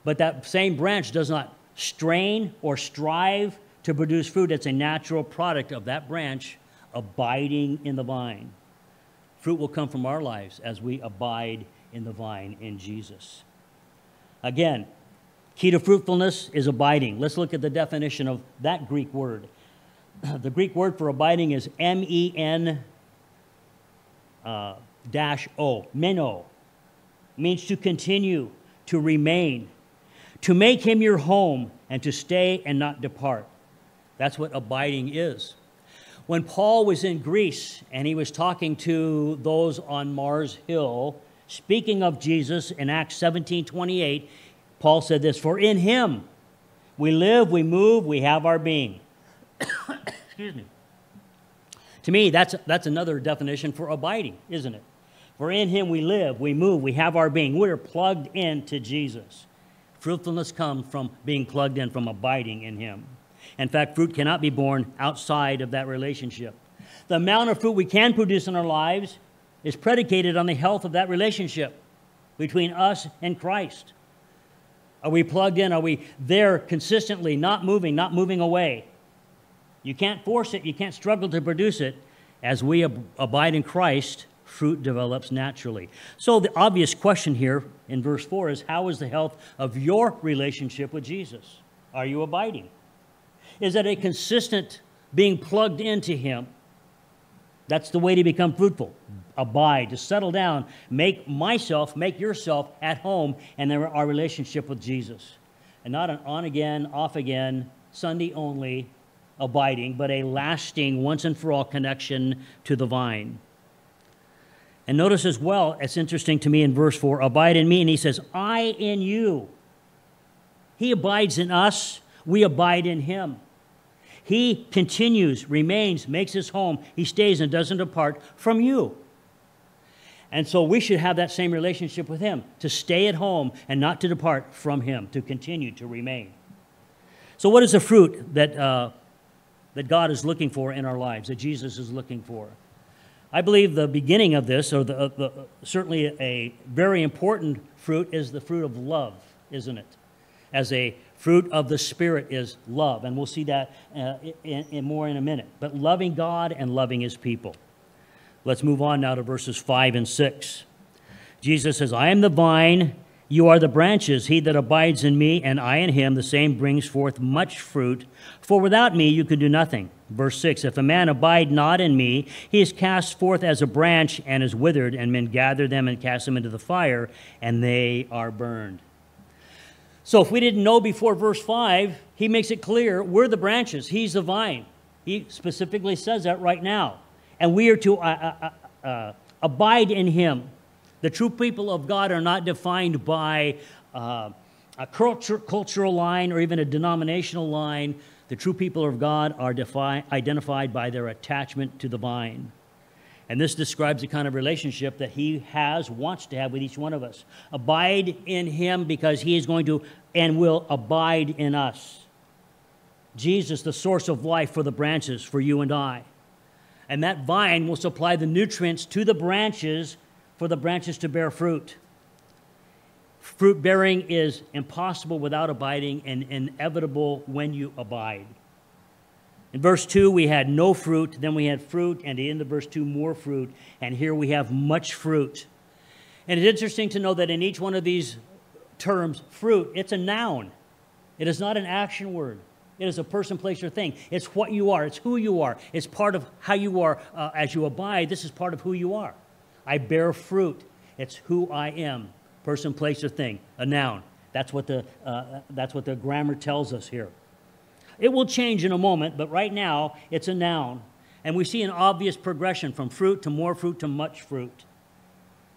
But that same branch does not strain or strive to produce fruit. It's a natural product of that branch abiding in the vine. Fruit will come from our lives as we abide in the vine in Jesus. Again, key to fruitfulness is abiding. Let's look at the definition of that Greek word. The Greek word for abiding is M-E-N-O, meno, means to continue, to remain, to make him your home, and to stay and not depart. That's what abiding is. When Paul was in Greece and he was talking to those on Mars Hill, speaking of Jesus in Acts 17:28, Paul said this, for in him we live, we move, we have our being. Excuse me. To me, that's another definition for abiding, isn't it? For in him we live, we move, we have our being. We're plugged into Jesus. Fruitfulness comes from being plugged in, from abiding in him. In fact, fruit cannot be born outside of that relationship. The amount of fruit we can produce in our lives is predicated on the health of that relationship between us and Christ. Are we plugged in? Are we there consistently, not moving away? You can't force it. You can't struggle to produce it. As we abide in Christ, fruit develops naturally. So the obvious question here in verse 4 is, how is the health of your relationship with Jesus? Are you abiding? Is that a consistent being plugged into him? That's the way to become fruitful. Abide, to settle down, make yourself at home, and then our relationship with Jesus. And not an on-again, off-again, Sunday-only abiding, but a lasting, once-and-for-all connection to the vine. And notice as well, it's interesting to me in verse 4, abide in me, and he says, I in you. He abides in us, we abide in him. He continues, remains, makes his home. He stays and doesn't depart from you. And so we should have that same relationship with him, to stay at home and not to depart from him, to continue to remain. So what is the fruit that God is looking for in our lives, that Jesus is looking for? I believe the beginning of this, or certainly a very important fruit, is the fruit of love, isn't it? As a fruit of the Spirit is love, and we'll see that more in a minute. But loving God and loving his people. Let's move on now to verses 5 and 6. Jesus says, I am the vine, you are the branches. He that abides in me and I in him, the same brings forth much fruit. For without me you can do nothing. Verse 6, if a man abide not in me, he is cast forth as a branch and is withered, and men gather them and cast them into the fire, and they are burned. So if we didn't know before verse 5, he makes it clear we're the branches. He's the vine. He specifically says that right now. And we are to abide in him. The true people of God are not defined by a cultural line or even a denominational line. The true people of God are identified by their attachment to the vine. And this describes the kind of relationship that he wants to have with each one of us. Abide in him because he is going to and will abide in us. Jesus, the source of life for the branches, for you and I. And that vine will supply the nutrients to the branches for the branches to bear fruit. Fruit bearing is impossible without abiding, and inevitable when you abide. In verse 2, we had no fruit, then we had fruit, and at the end of verse 2, more fruit, and here we have much fruit. And it's interesting to know that in each one of these terms, fruit, it's a noun. It is not an action word. It is a person, place, or thing. It's what you are. It's who you are. It's part of how you are as you abide. This is part of who you are. I bear fruit. It's who I am. Person, place, or thing. A noun. That's what the grammar tells us here. It will change in a moment, but right now it's a noun. And we see an obvious progression from fruit to more fruit to much fruit.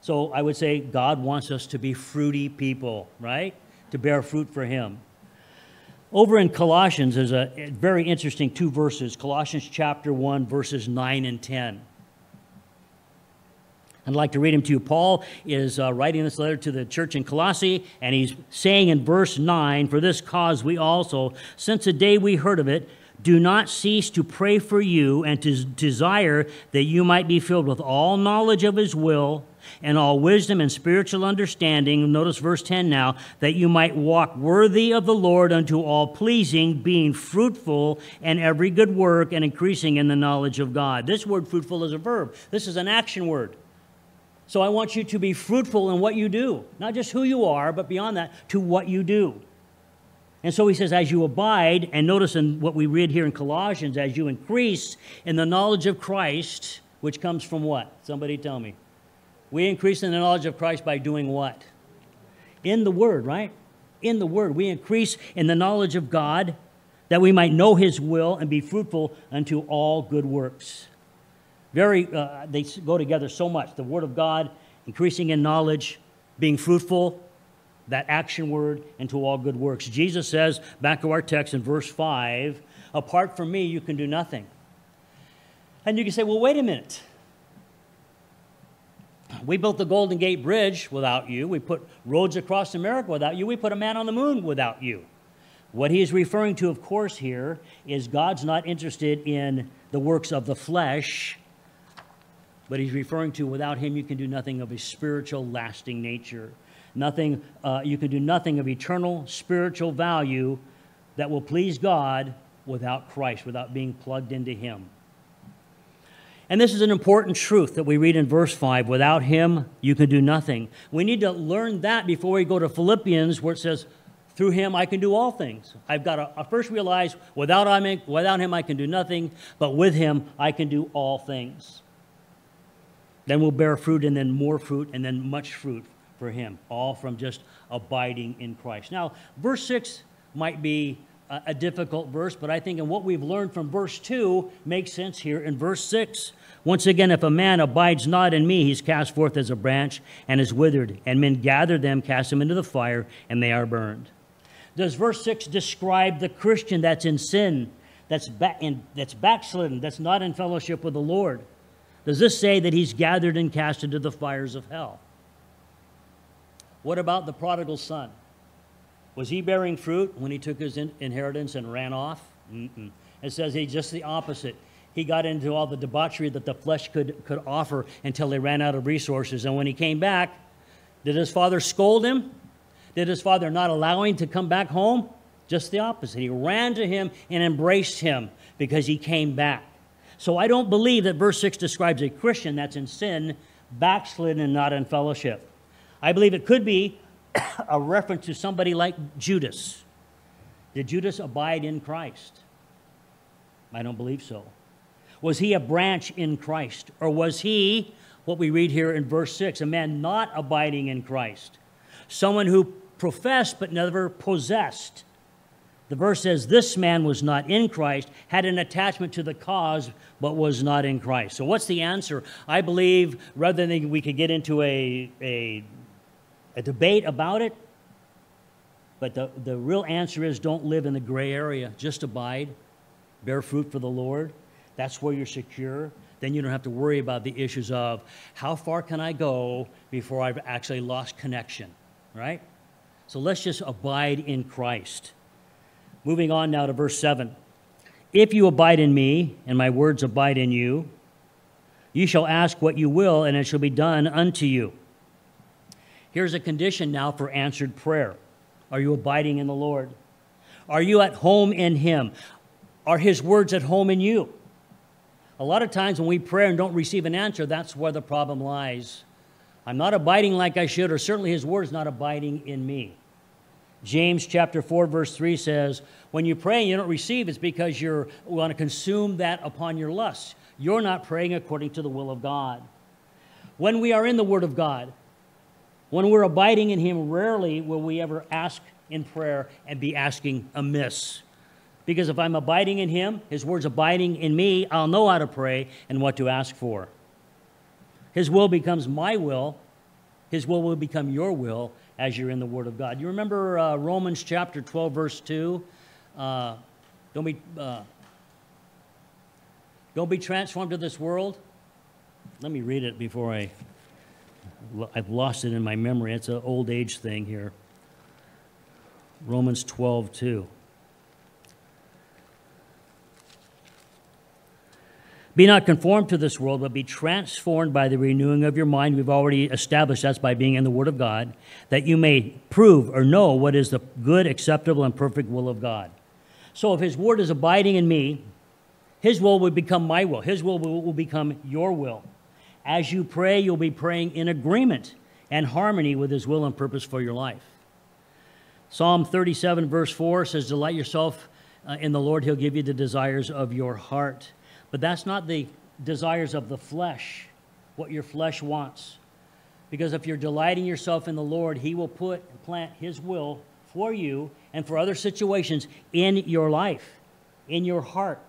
So I would say God wants us to be fruity people, right? To bear fruit for him. Over in Colossians is a very interesting two verses. Colossians chapter 1, verses 9 and 10. I'd like to read them to you. Paul is writing this letter to the church in Colossae, and he's saying in verse 9, for this cause we also, since the day we heard of it, do not cease to pray for you and to desire that you might be filled with all knowledge of his will and all wisdom and spiritual understanding. Notice verse 10 now, that you might walk worthy of the Lord unto all pleasing, being fruitful in every good work and increasing in the knowledge of God. This word fruitful is a verb. This is an action word. So I want you to be fruitful in what you do. Not just who you are, but beyond that, to what you do. And so he says, as you abide, and notice in what we read here in Colossians, as you increase in the knowledge of Christ, which comes from what? Somebody tell me. We increase in the knowledge of Christ by doing what? In the Word, right? In the Word. We increase in the knowledge of God, that we might know his will and be fruitful unto all good works. They go together so much. The Word of God, increasing in knowledge, being fruitful, that action word, into all good works. Jesus says, back to our text in verse 5, apart from me, you can do nothing. And you can say, well, wait a minute. We built the Golden Gate Bridge without you. We put roads across America without you. We put a man on the moon without you. What he's referring to, of course, here is God's not interested in the works of the flesh, but he's referring to without him you can do nothing of a spiritual, lasting nature. Nothing, you can do nothing of eternal, spiritual value that will please God without Christ, without being plugged into him. And this is an important truth that we read in verse 5. Without him, you can do nothing. We need to learn that before we go to Philippians, where it says, through him, I can do all things. I've got to first realize, without him, I can do nothing. But with him, I can do all things. Then we'll bear fruit, and then more fruit, and then much fruit for him. All from just abiding in Christ. Now, verse 6 might be a difficult verse, but I think in what we've learned from verse 2 makes sense here in verse 6. Once again, if a man abides not in me, he's cast forth as a branch and is withered, and men gather them, cast them into the fire, and they are burned. Does verse 6 describe the Christian that's in sin, that's backslidden, that's not in fellowship with the Lord? Does this say that he's gathered and cast into the fires of hell? What about the prodigal son? Was he bearing fruit when he took his inheritance and ran off? Mm-mm. It says he's just the opposite. He got into all the debauchery that the flesh could offer until they ran out of resources. And when he came back, did his father scold him? Did his father not allow him to come back home? Just the opposite. He ran to him and embraced him because he came back. So I don't believe that verse 6 describes a Christian that's in sin, backslidden, and not in fellowship. I believe it could be a reference to somebody like Judas. Did Judas abide in Christ? I don't believe so. Was he a branch in Christ? Or was he, what we read here in verse 6, a man not abiding in Christ? Someone who professed but never possessed. The verse says, this man was not in Christ, had an attachment to the cause, but was not in Christ. So what's the answer? I believe, rather than we could get into a debate about it, but the real answer is don't live in the gray area. Just abide, bear fruit for the Lord. That's where you're secure. Then you don't have to worry about the issues of how far can I go before I've actually lost connection, right? So let's just abide in Christ. Moving on now to verse 7. If you abide in me, and my words abide in you, you shall ask what you will, and it shall be done unto you. Here's a condition now for answered prayer. Are you abiding in the Lord? Are you at home in him? Are his words at home in you? A lot of times when we pray and don't receive an answer, that's where the problem lies. I'm not abiding like I should, or certainly his word is not abiding in me. James chapter 4, verse 3 says, when you pray and you don't receive, it's because you want to consume that upon your lusts. You're not praying according to the will of God. When we are in the word of God, when we're abiding in him, rarely will we ever ask in prayer and be asking amiss. Because if I'm abiding in him, his word's abiding in me, I'll know how to pray and what to ask for. His will becomes my will. His will become your will as you're in the word of God. You remember Romans chapter 12, verse 2? Don't be transformed to this world. Let me read it before I've lost it in my memory. It's an old age thing here. Romans 12, 2. Be not conformed to this world, but be transformed by the renewing of your mind. We've already established that's by being in the Word of God, that you may prove or know what is the good, acceptable, and perfect will of God. So if his word is abiding in me, his will would become my will. His will will become your will. As you pray, you'll be praying in agreement and harmony with his will and purpose for your life. Psalm 37, verse 4 says, delight yourself in the Lord. He'll give you the desires of your heart. But that's not the desires of the flesh, what your flesh wants. Because if you're delighting yourself in the Lord, he will put and plant his will for you and for other situations in your life, in your heart.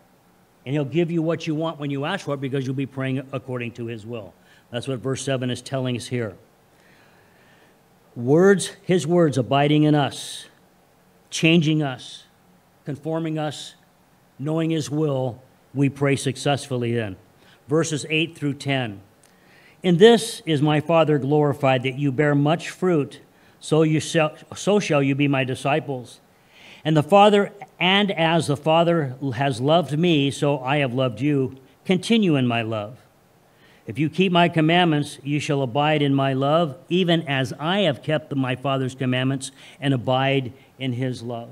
And he'll give you what you want when you ask for it because you'll be praying according to his will. That's what verse 7 is telling us here. Words, his words abiding in us, changing us, conforming us, knowing his will, we pray successfully then. verses 8 through 10. In this is my Father glorified, that you bear much fruit, so shall you be my disciples. And as the Father has loved me, so I have loved you. Continue in my love. If you keep my commandments, you shall abide in my love, even as I have kept my Father's commandments and abide in his love.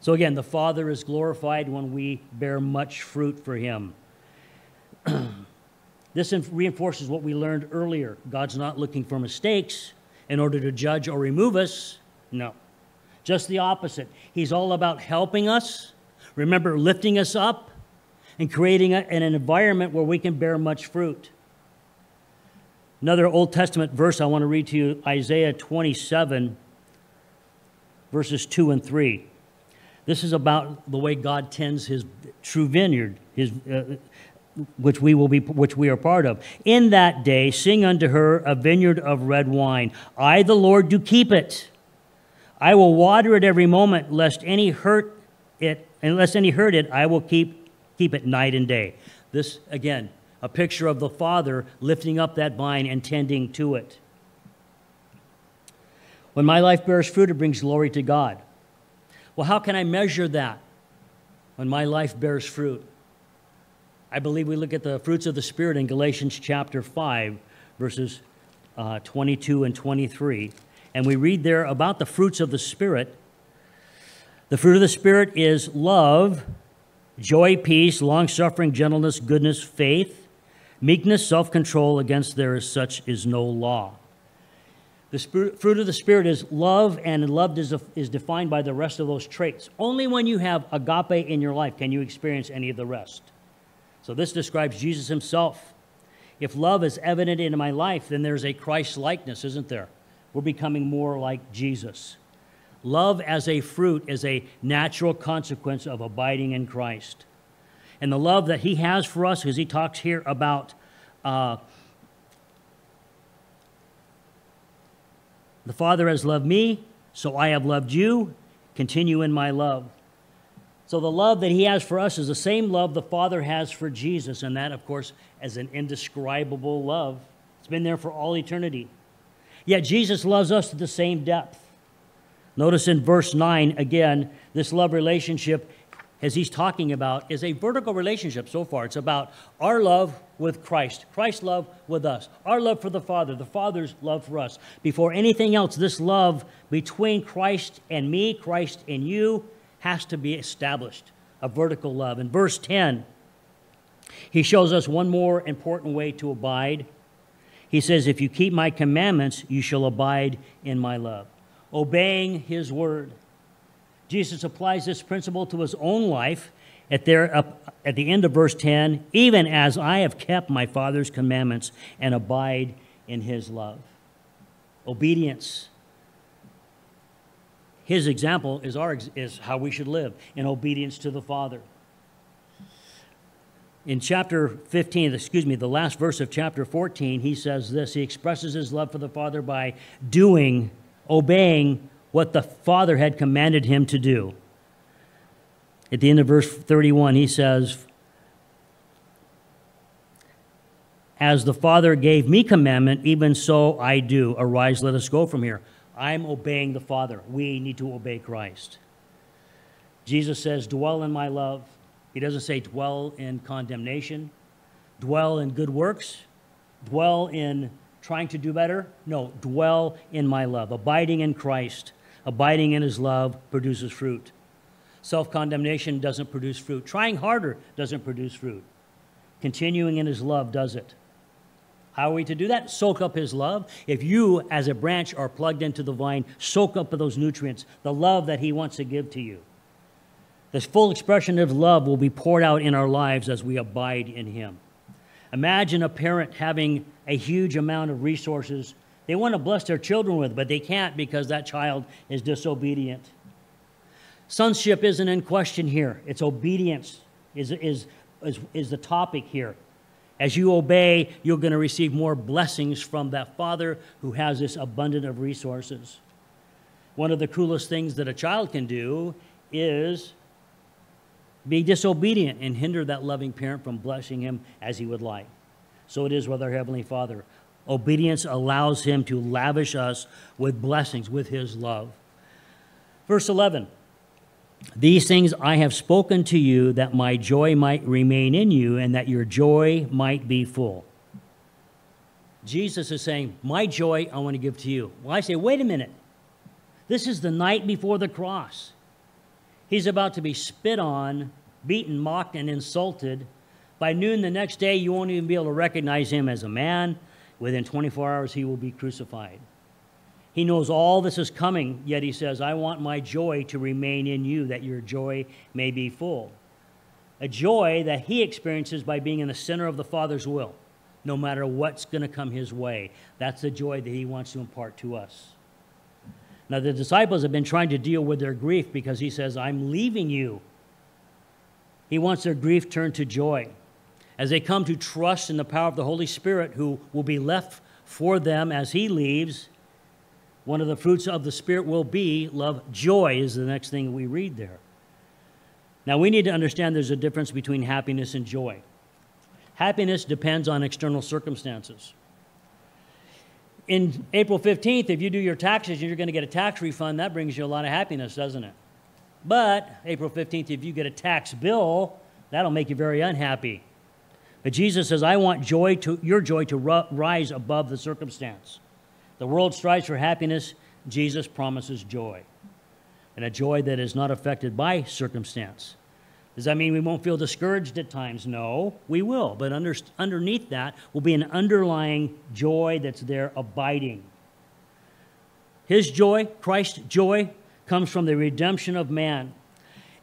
So again, the Father is glorified when we bear much fruit for him. This reinforces what we learned earlier. God's not looking for mistakes in order to judge or remove us. No, just the opposite. He's all about helping us, remember, lifting us up, and creating an environment where we can bear much fruit. Another Old Testament verse I want to read to you, Isaiah 27, verses 2 and 3. This is about the way God tends his true vineyard, which we are part of. In that day, sing unto her a vineyard of red wine. I, the Lord, do keep it. I will water it every moment, lest any hurt it, I will keep it night and day. This, again, a picture of the Father lifting up that vine and tending to it. When my life bears fruit, it brings glory to God. Well, how can I measure that when my life bears fruit? I believe we look at the fruits of the Spirit in Galatians chapter 5, verses 22 and 23, and we read there about the fruits of the Spirit. The fruit of the Spirit is love, joy, peace, long-suffering, gentleness, goodness, faith, meekness, self-control. Against there is such is no law. The fruit of the Spirit is love, and love is defined by the rest of those traits. Only when you have agape in your life can you experience any of the rest. So this describes Jesus himself. If love is evident in my life, then there's a Christ-likeness, isn't there? We're becoming more like Jesus. Love as a fruit is a natural consequence of abiding in Christ. And the love that he has for us, because he talks here about the Father has loved me, so I have loved you. Continue in my love. So the love that he has for us is the same love the Father has for Jesus, and that, of course, is an indescribable love. It's been there for all eternity. Yet Jesus loves us to the same depth. Notice in verse 9, again, this love relationship, as he's talking about, is a vertical relationship so far. It's about our love with Christ, Christ's love with us, our love for the Father, the Father's love for us. Before anything else, this love between Christ and me, Christ and you, has to be established, a vertical love. In verse 10, he shows us one more important way to abide. He says, if you keep my commandments, you shall abide in my love. Obeying his word. Jesus applies this principle to his own life at the end of verse 10, even as I have kept my Father's commandments and abide in his love. Obedience. His example is how we should live, in obedience to the Father. In chapter 15, the last verse of chapter 14, he says this. He expresses his love for the Father by obeying what the Father had commanded him to do. At the end of verse 31, he says, as the Father gave me commandment, even so I do. Arise, let us go from here. I'm obeying the Father. We need to obey Christ. Jesus says, dwell in my love. He doesn't say dwell in condemnation, dwell in good works, dwell in trying to do better? No, dwell in my love. Abiding in Christ, abiding in his love produces fruit. Self-condemnation doesn't produce fruit. Trying harder doesn't produce fruit. Continuing in his love does it. How are we to do that? Soak up his love. If you, as a branch, are plugged into the vine, soak up those nutrients, the love that he wants to give to you. This full expression of love will be poured out in our lives as we abide in him. Imagine a parent having a huge amount of resources they want to bless their children with, but they can't because that child is disobedient. Sonship isn't in question here. It's obedience is the topic here. As you obey, you're going to receive more blessings from that Father who has this abundant of resources. One of the coolest things that a child can do is be disobedient and hinder that loving parent from blessing him as he would like. So it is with our Heavenly Father. Obedience allows him to lavish us with blessings, with his love. Verse 11, these things I have spoken to you, that my joy might remain in you, and that your joy might be full. Jesus is saying, my joy I want to give to you. Well, I say, wait a minute. This is the night before the cross. He's about to be spit on, beaten, mocked, and insulted. By noon the next day, you won't even be able to recognize him as a man. Within 24 hours, he will be crucified. He knows all this is coming, yet he says, I want my joy to remain in you, that your joy may be full. A joy that he experiences by being in the center of the Father's will, no matter what's going to come his way. That's the joy that he wants to impart to us. Now, the disciples have been trying to deal with their grief because he says, I'm leaving you. He wants their grief turned to joy. As they come to trust in the power of the Holy Spirit who will be left for them as he leaves, one of the fruits of the Spirit will be love. Joy is the next thing we read there. Now, we need to understand there's a difference between happiness and joy. Happiness depends on external circumstances. In April 15th, if you do your taxes and you're going to get a tax refund, that brings you a lot of happiness, doesn't it? But April 15th, if you get a tax bill, that'll make you very unhappy. But Jesus says, I want your joy to rise above the circumstance. The world strives for happiness. Jesus promises joy, and a joy that is not affected by circumstance. Does that mean we won't feel discouraged at times? No, we will. But underneath that will be an underlying joy that's there abiding. His joy, Christ's joy, comes from the redemption of man.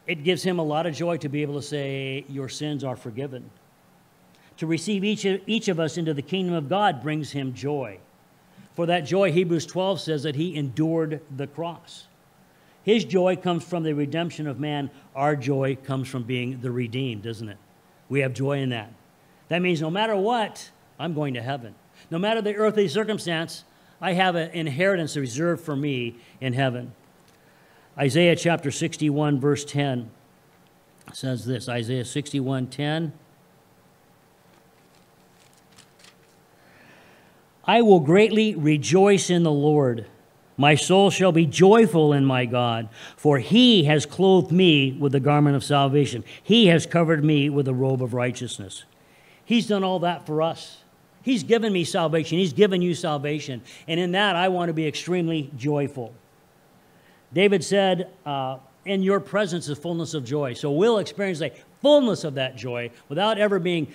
It gives him a lot of joy to be able to say, your sins are forgiven. To receive each of us into the kingdom of God brings him joy. For that joy, Hebrews 12 says that he endured the cross. His joy comes from the redemption of man. Our joy comes from being the redeemed, doesn't it? We have joy in that. That means no matter what, I'm going to heaven. No matter the earthly circumstance, I have an inheritance reserved for me in heaven. Isaiah chapter 61, verse 10 says this. Isaiah 61, 10. I will greatly rejoice in the Lord. My soul shall be joyful in my God, for he has clothed me with the garment of salvation. He has covered me with a robe of righteousness. He's done all that for us. He's given me salvation. He's given you salvation. And in that, I want to be extremely joyful. David said, in your presence is fullness of joy. So we'll experience the fullness of that joy without ever being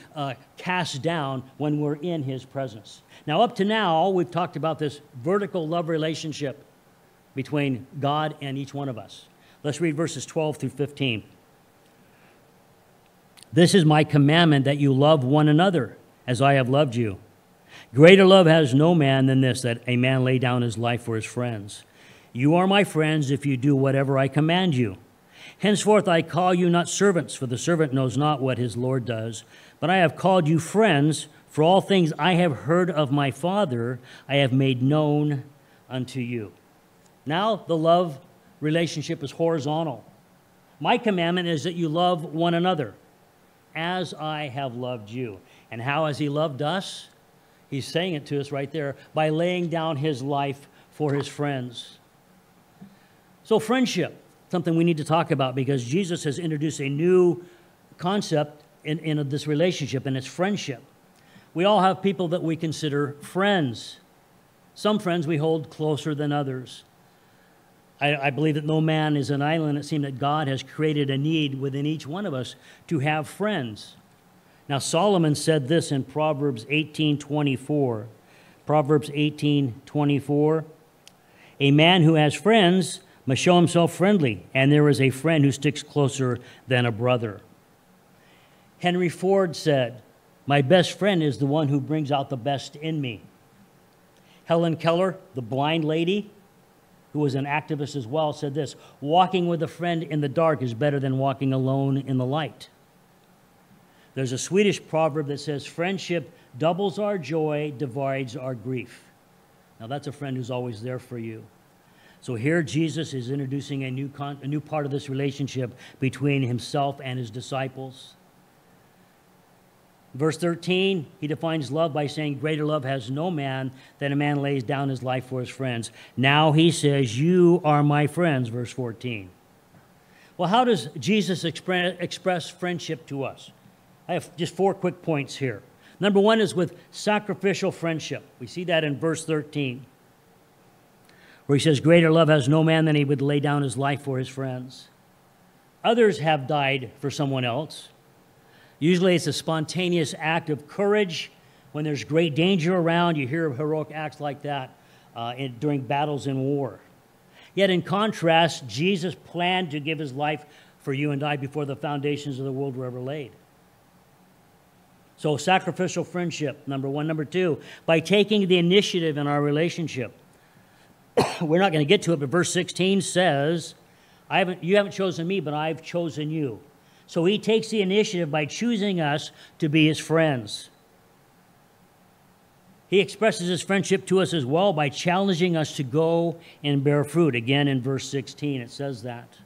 cast down when we're in his presence. Now, up to now, we've talked about this vertical love relationship between God and each one of us. Let's read verses 12 through 15. This is my commandment, that you love one another as I have loved you. Greater love has no man than this, that a man lay down his life for his friends. You are my friends if you do whatever I command you. Henceforth I call you not servants, for the servant knows not what his Lord does, but I have called you friends. For all things I have heard of my Father, I have made known unto you. Now the love relationship is horizontal. My commandment is that you love one another as I have loved you. And how has he loved us? He's saying it to us right there, by laying down his life for his friends. So friendship, something we need to talk about, because Jesus has introduced a new concept in this relationship, and it's friendship. We all have people that we consider friends. Some friends we hold closer than others. I believe that no man is an island. It seems that God has created a need within each one of us to have friends. Now, Solomon said this in Proverbs 18:24. Proverbs 18:24. A man who has friends must show himself friendly, and there is a friend who sticks closer than a brother. Henry Ford said, my best friend is the one who brings out the best in me. Helen Keller, the blind lady, who was an activist as well, said this, walking with a friend in the dark is better than walking alone in the light. There's a Swedish proverb that says, friendship doubles our joy, divides our grief. Now that's a friend who's always there for you. So here Jesus is introducing a new part of this relationship between himself and his disciples. Verse 13, he defines love by saying, greater love has no man than a man lays down his life for his friends. Now he says, you are my friends, verse 14. Well, how does Jesus express friendship to us? I have just four quick points here. Number one is with sacrificial friendship. We see that in verse 13, where he says, greater love has no man than he would lay down his life for his friends. Others have died for someone else. Usually it's a spontaneous act of courage. When there's great danger around, you hear of heroic acts like that during battles in war. Yet in contrast, Jesus planned to give his life for you and I before the foundations of the world were ever laid. So sacrificial friendship, number one. Number two, by taking the initiative in our relationship. We're not going to get to it, but verse 16 says, you haven't chosen me, but I've chosen you. So he takes the initiative by choosing us to be his friends. He expresses his friendship to us as well by challenging us to go and bear fruit. Again, in verse 16, it says that.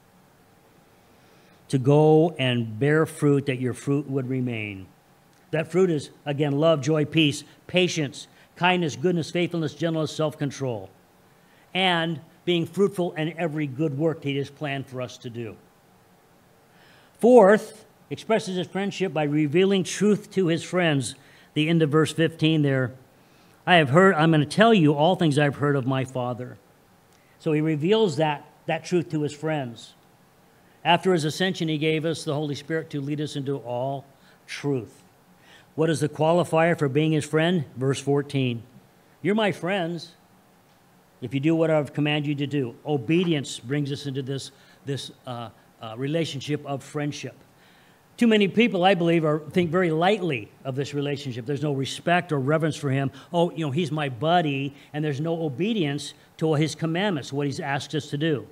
To go and bear fruit, that your fruit would remain. That fruit is, again, love, joy, peace, patience, kindness, goodness, faithfulness, gentleness, self-control. And being fruitful in every good work that he has planned for us to do. Fourth, expresses his friendship by revealing truth to his friends. The end of verse 15 there. I'm going to tell you all things I've heard of my Father. So he reveals that truth to his friends. After his ascension, he gave us the Holy Spirit to lead us into all truth. What is the qualifier for being his friend? Verse 14. You're my friends if you do what I've commanded you to do. Obedience brings us into this relationship of friendship. Too many people, I believe, think very lightly of this relationship. There's no respect or reverence for him. Oh, you know, he's my buddy, and there's no obedience to his commandments, what he's asked us to do.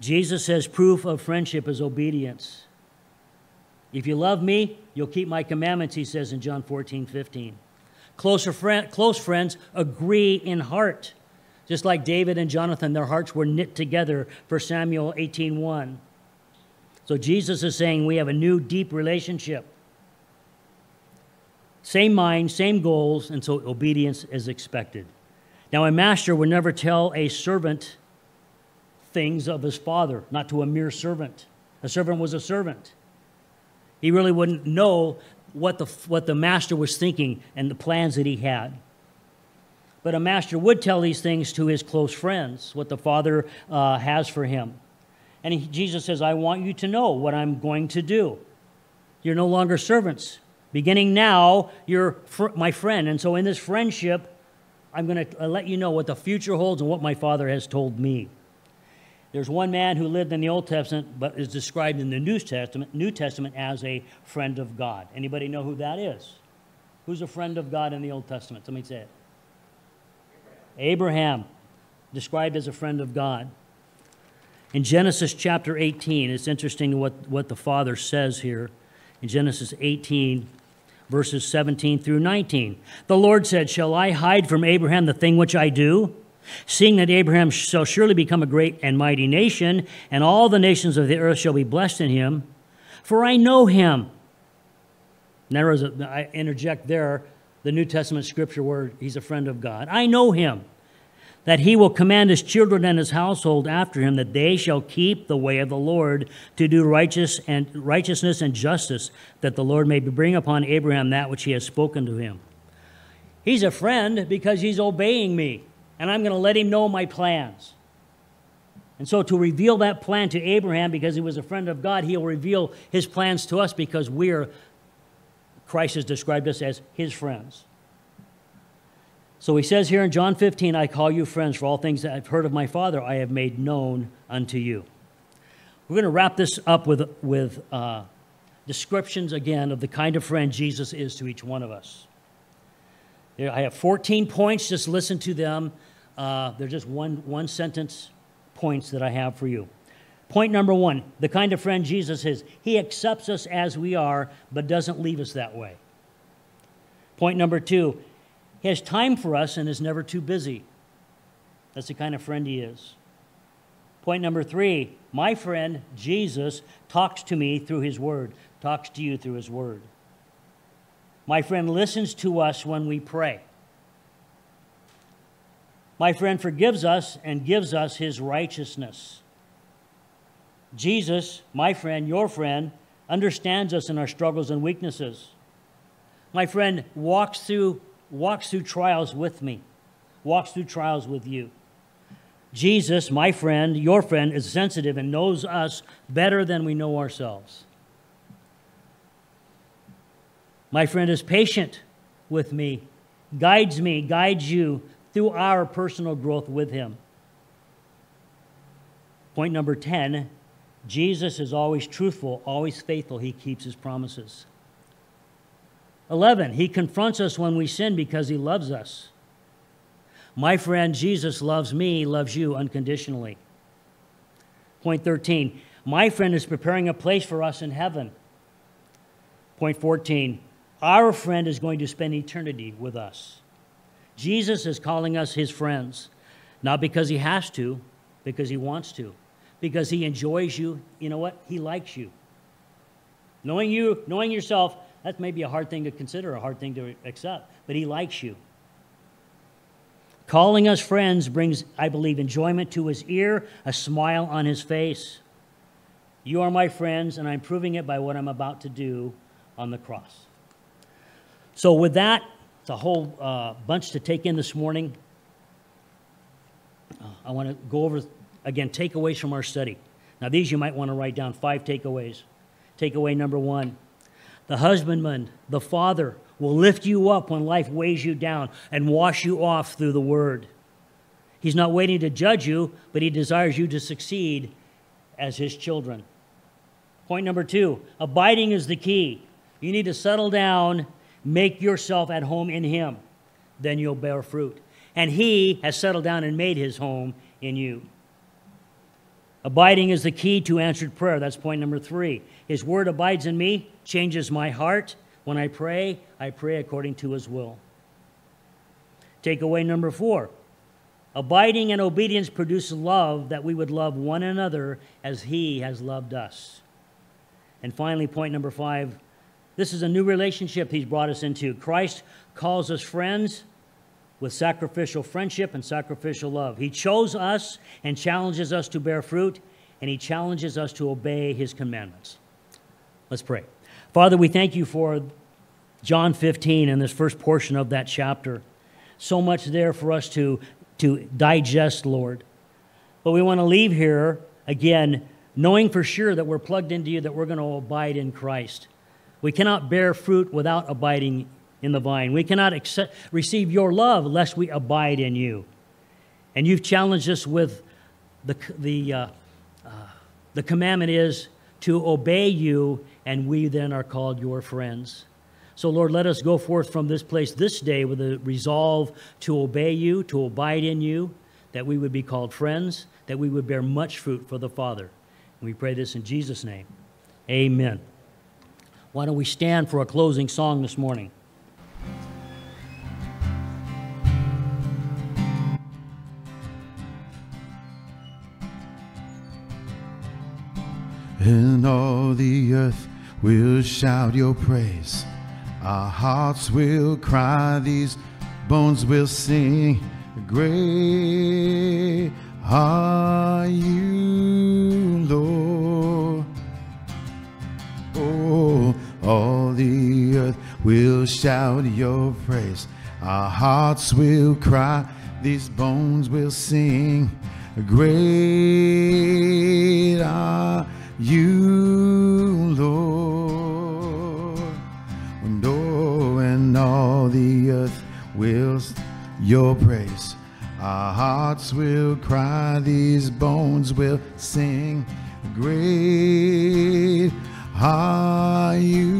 Jesus says proof of friendship is obedience. If you love me, you'll keep my commandments, he says in John 14:15. Close friends agree in heart. Just like David and Jonathan, their hearts were knit together, First Samuel 18:1. So Jesus is saying we have a new, deep relationship. Same mind, same goals, and so obedience is expected. Now, a master would never tell a servant things of his father, not to a mere servant. A servant was a servant. He really wouldn't know what the master was thinking and the plans that he had. But a master would tell these things to his close friends, what the Father has for him. And Jesus says, I want you to know what I'm going to do. You're no longer servants. Beginning now, you're my friend. And so in this friendship, I'm going to let you know what the future holds and what my Father has told me. There's one man who lived in the Old Testament, but is described in the New Testament as a friend of God. Anybody know who that is? Who's a friend of God in the Old Testament? Somebody say it. Abraham, described as a friend of God. In Genesis chapter 18, it's interesting what the Father says here. In Genesis 18, verses 17 through 19, the Lord said, shall I hide from Abraham the thing which I do? Seeing that Abraham shall surely become a great and mighty nation, and all the nations of the earth shall be blessed in him, for I know him. Now, I interject there, the New Testament scripture word, he's a friend of God. I know him, that he will command his children and his household after him, that they shall keep the way of the Lord to do righteousness and justice, that the Lord may bring upon Abraham that which he has spoken to him. He's a friend because he's obeying me, and I'm going to let him know my plans. And so to reveal that plan to Abraham, because he was a friend of God, he'll reveal his plans to us because Christ has described us as his friends. So he says here in John 15, I call you friends, for all things that I've heard of my Father I have made known unto you. We're going to wrap this up with descriptions again of the kind of friend Jesus is to each one of us. Here, I have 14 points. Just listen to them. They're just one sentence points that I have for you. Point number one, the kind of friend Jesus is. He accepts us as we are, but doesn't leave us that way. Point number two, he has time for us and is never too busy. That's the kind of friend he is. Point number three, my friend Jesus talks to me through his word, talks to you through his word. My friend listens to us when we pray. My friend forgives us and gives us his righteousness. Jesus, my friend, your friend, understands us in our struggles and weaknesses. My friend walks through trials with me, walks through trials with you. Jesus, my friend, your friend, is sensitive and knows us better than we know ourselves. My friend is patient with me, guides you through our personal growth with him. Point number 10, Jesus is always truthful, always faithful. He keeps his promises. 11, he confronts us when we sin because he loves us. My friend, Jesus loves me, loves you unconditionally. Point 13, my friend is preparing a place for us in heaven. Point 14, our friend is going to spend eternity with us. Jesus is calling us his friends, not because he has to, because he wants to, because he enjoys you. You know what? He likes you. Knowing you, knowing yourself, that may be a hard thing to consider, a hard thing to accept, but he likes you. Calling us friends brings, I believe, enjoyment to his ear, a smile on his face. You are my friends, and I'm proving it by what I'm about to do on the cross. So with that, it's a whole bunch to take in this morning. I want to go over, again, takeaways from our study. Now, these you might want to write down, 5 takeaways. Takeaway number 1, the husbandman, the father, will lift you up when life weighs you down and wash you off through the word. He's not waiting to judge you, but he desires you to succeed as his children. Point number 2, abiding is the key. You need to settle down, make yourself at home in him, then you'll bear fruit. And he has settled down and made his home in you. Abiding is the key to answered prayer. That's point number 3. His word abides in me, changes my heart. When I pray according to his will. Takeaway number 4. Abiding and obedience produce love, that we would love one another as he has loved us. And finally, point number 5. This is a new relationship he's brought us into. Christ calls us friends with sacrificial friendship and sacrificial love. He chose us and challenges us to bear fruit, and he challenges us to obey his commandments. Let's pray. Father, we thank you for John 15 and this first portion of that chapter. So much there for us to digest, Lord. But we want to leave here, again, knowing for sure that we're plugged into you, that we're going to abide in Christ. We cannot bear fruit without abiding in the vine. We cannot receive your love lest we abide in you. And you've challenged us with the commandment is to obey you, and we then are called your friends. So, Lord, let us go forth from this place this day with a resolve to obey you, to abide in you, that we would be called friends, that we would bear much fruit for the Father. And we pray this in Jesus' name. Amen. Why don't we stand for a closing song this morning? And all the earth will shout your praise. Our hearts will cry, these bones will sing. Great are you, Lord. Oh, all the earth will shout your praise. Our hearts will cry, these bones will sing. Great are you, Lord. And oh, and all the earth will your praise. Our hearts will cry, these bones will sing. Great are you,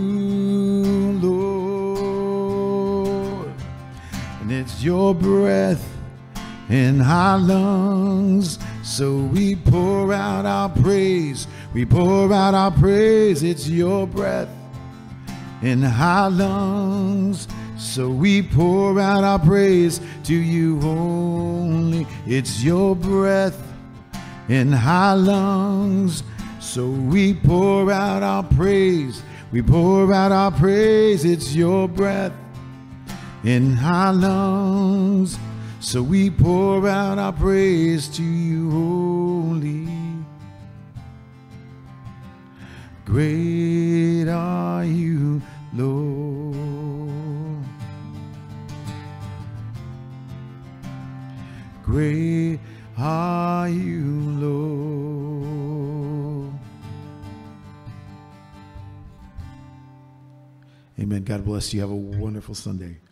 Lord. And it's your breath in our lungs, so we pour out our praise. We pour out our praise, it's your breath in our lungs. So we pour out our praise to you only. It's your breath in high lungs. So we pour out our praise. We pour out our praise. It's your breath in high lungs. So we pour out our praise to you, holy. Great are you, Lord. Great are you, Lord. Amen. God bless you. Have a wonderful Sunday.